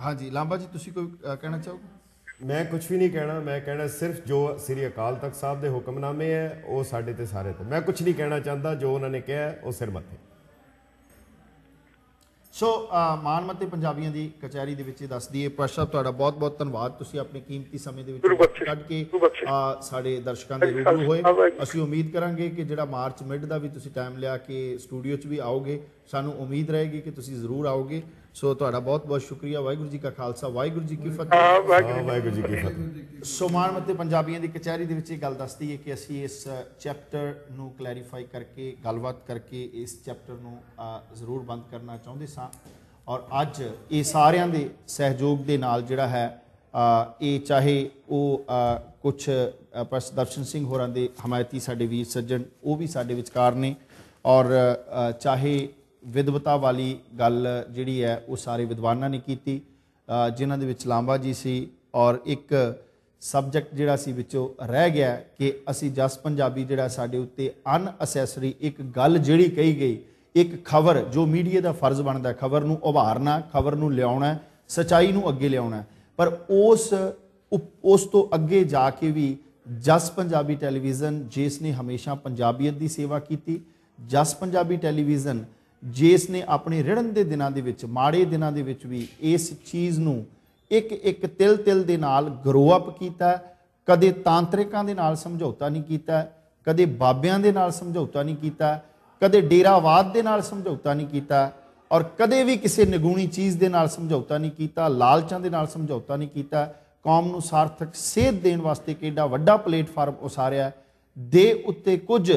हाँ जी लांबा जी तुसी कोई कहना चाहोगे? मैं कुछ भी नहीं कहना, मैं कहना सिर्फ जो श्री अकाल तख्त साहब के हुक्मनामे है वो साढ़े ते सारे ते, मैं कुछ नहीं कहना चाहता। जो उन्होंने कहा है वो सिर मत्थे। सो मानमते पंजाबियों की कचहरी के दस दिए। प्रश साहब तुहाडा बहुत बहुत धन्यवाद, तुसी अपने कीमती समय दे विच कढ के साडे दर्शकों के रूबरू होए। असीं उम्मीद करांगे कि जिहड़ा मार्च मिड का भी तुसी टाइम लिया कि स्टूडियो च भी आओगे, सानूं उम्मीद रहेगी कि तुसी जरूर आओगे। सो तुहाडा बहुत बहुत शुक्रिया। वाहिगुरू जी का खालसा, वाहिगुरू जी की फतेह। वाहिगुरू जी की फतेह। सो मानमते पंजाबियों की कचहरी दे विच गल दसदी है कि असीं इस चैप्टर नूं क्लैरीफाई करके गलबात करके इस चैप्टर नूं जरूर बंद करना चाहुंदे सां, और अज ये सारियां दे सहयोग दे नाल जिहड़ा है ये चाहे वो कुछ प्रस दर्शन सिंह होरां दे हमायती साडे वीर सज्जन वो भी साडे विचकार ने, और चाहे विद्वता वाली गल जिहड़ी है वो सारे विद्वानां ने कीती, जिन्हां दे विच लांबा जी सी, और एक सबजैक्ट जिहड़ा सी विचों रह गया कि असीं जस पंजाबी जिहड़ा साडे उत्ते अनअसैसरी एक गल जिहड़ी कही गई, एक खबर जो मीडिया का फर्ज बनता है खबर नूं उभारना, खबर नूं लिआउणा, सच्चाई नूं अगे लिआउणा, पर उस उस तो अगे जाके भी जस पंजाबी टैलीविज़न जिसने हमेशा पंजाबीयत की सेवा की, जस पंजाबी टैलीविज़न जिसने अपने रिड़न के दिनों के विच माड़े दिनों के विच भी इस चीज़ नूं एक एक तिल तिल दे नाल ग्रो अप कीता, कदे तांत्रिकां दे नाल समझौता नहीं कीता, कदे बाबियां दे नाल समझौता नहीं कीता, कदे डेरावाद दे नाल समझौता नहीं कीता, और कदे भी किसी निगूनी चीज़ दे नाल समझौता नहीं कीता, लालचां दे नाल समझौता नहीं कीता। कौम नूं सार्थक सेध देण वास्ते किहड़ा वड्डा प्लेटफार्म उसारिया, दे उत्ते कुछ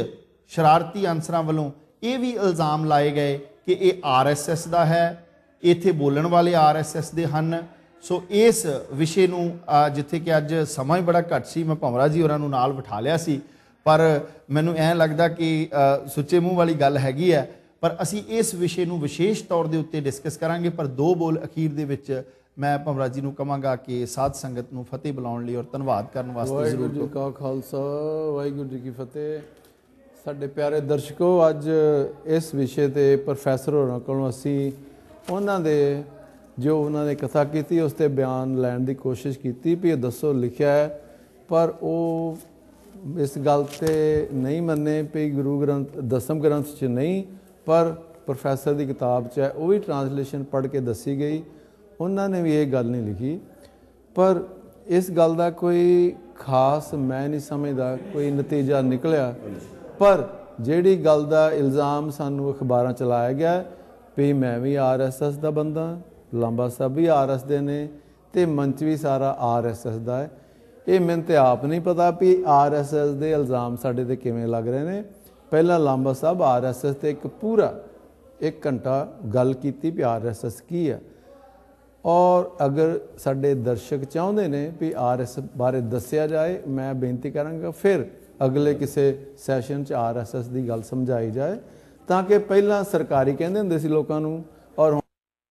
शरारती अंसरां वल्लों ये भी इल्ज़ाम लाए गए कि ये आर एस एस का है, इत्थे बोलण वाले आर एस एस दे हन। सो इस विषय नूं जिथे कि अज समा ही बड़ा घट सी, मैं भंवरा जी होरां नूं नाल बिठा लिया सी, पर मैनूं ऐ लगदा कि सुच्चे मूँह वाली गल हैगी है, पर असी इस विषय नूं विशेष तौर दे उत्ते डिस्कस करांगे। पर दो बोल अखीर दे विच मैं भंवरा जी नूं कहांगा कि साध संगत नूं फतेह बुलाउण लई और धन्नवाद करन वास्ते जरूर। वाहिगुरू जी का खालसा, वाहिगुरू जी की फतेह। साडे प्यारे दर्शको, अज इस विषय ते प्रोफैसर होरां कोलों असी उन्हां दे जो उन्हां ने कथा कीती उस ते बयान लैण दी कोशिश कीती भी दसो लिखिआ है, पर उह इस गल ते नहीं मन्ने पे गुरु ग्रंथ दसम ग्रंथ च नहीं, पर प्रोफैसर की किताब च है, वो भी ट्रांसलेशन पढ़ के दसी गई, उन्होंने भी ये गल नहीं लिखी। पर इस गल का कोई खास मैं नहीं समझदा कोई नतीजा निकलिया, पर जिहड़ी गल का इल्ज़ाम सानू अखबारां चलाया गया भी मैं भी आर एस एस का बंदा, लांबा साहब भी आर एस दे ने, ते मंच भी सारा आर एस एस का है, ये मैंने तो आप नहीं पता भी आर एस एस के इल्ज़ाम साढ़े ते किवें लग रहे हैं। पहला लांबा साहब आर एस एस से एक पूरा एक घंटा गल की भी आर एस एस की है, और अगर साढ़े दर्शक चाहते हैं भी आर एस एस बारे दसिया जाए, मैं बेनती कराँगा फिर अगले किसी सैशन आर एस एस की गल समझाई जाए, ताकि पहला सरकारी कहते होंगे लोगों को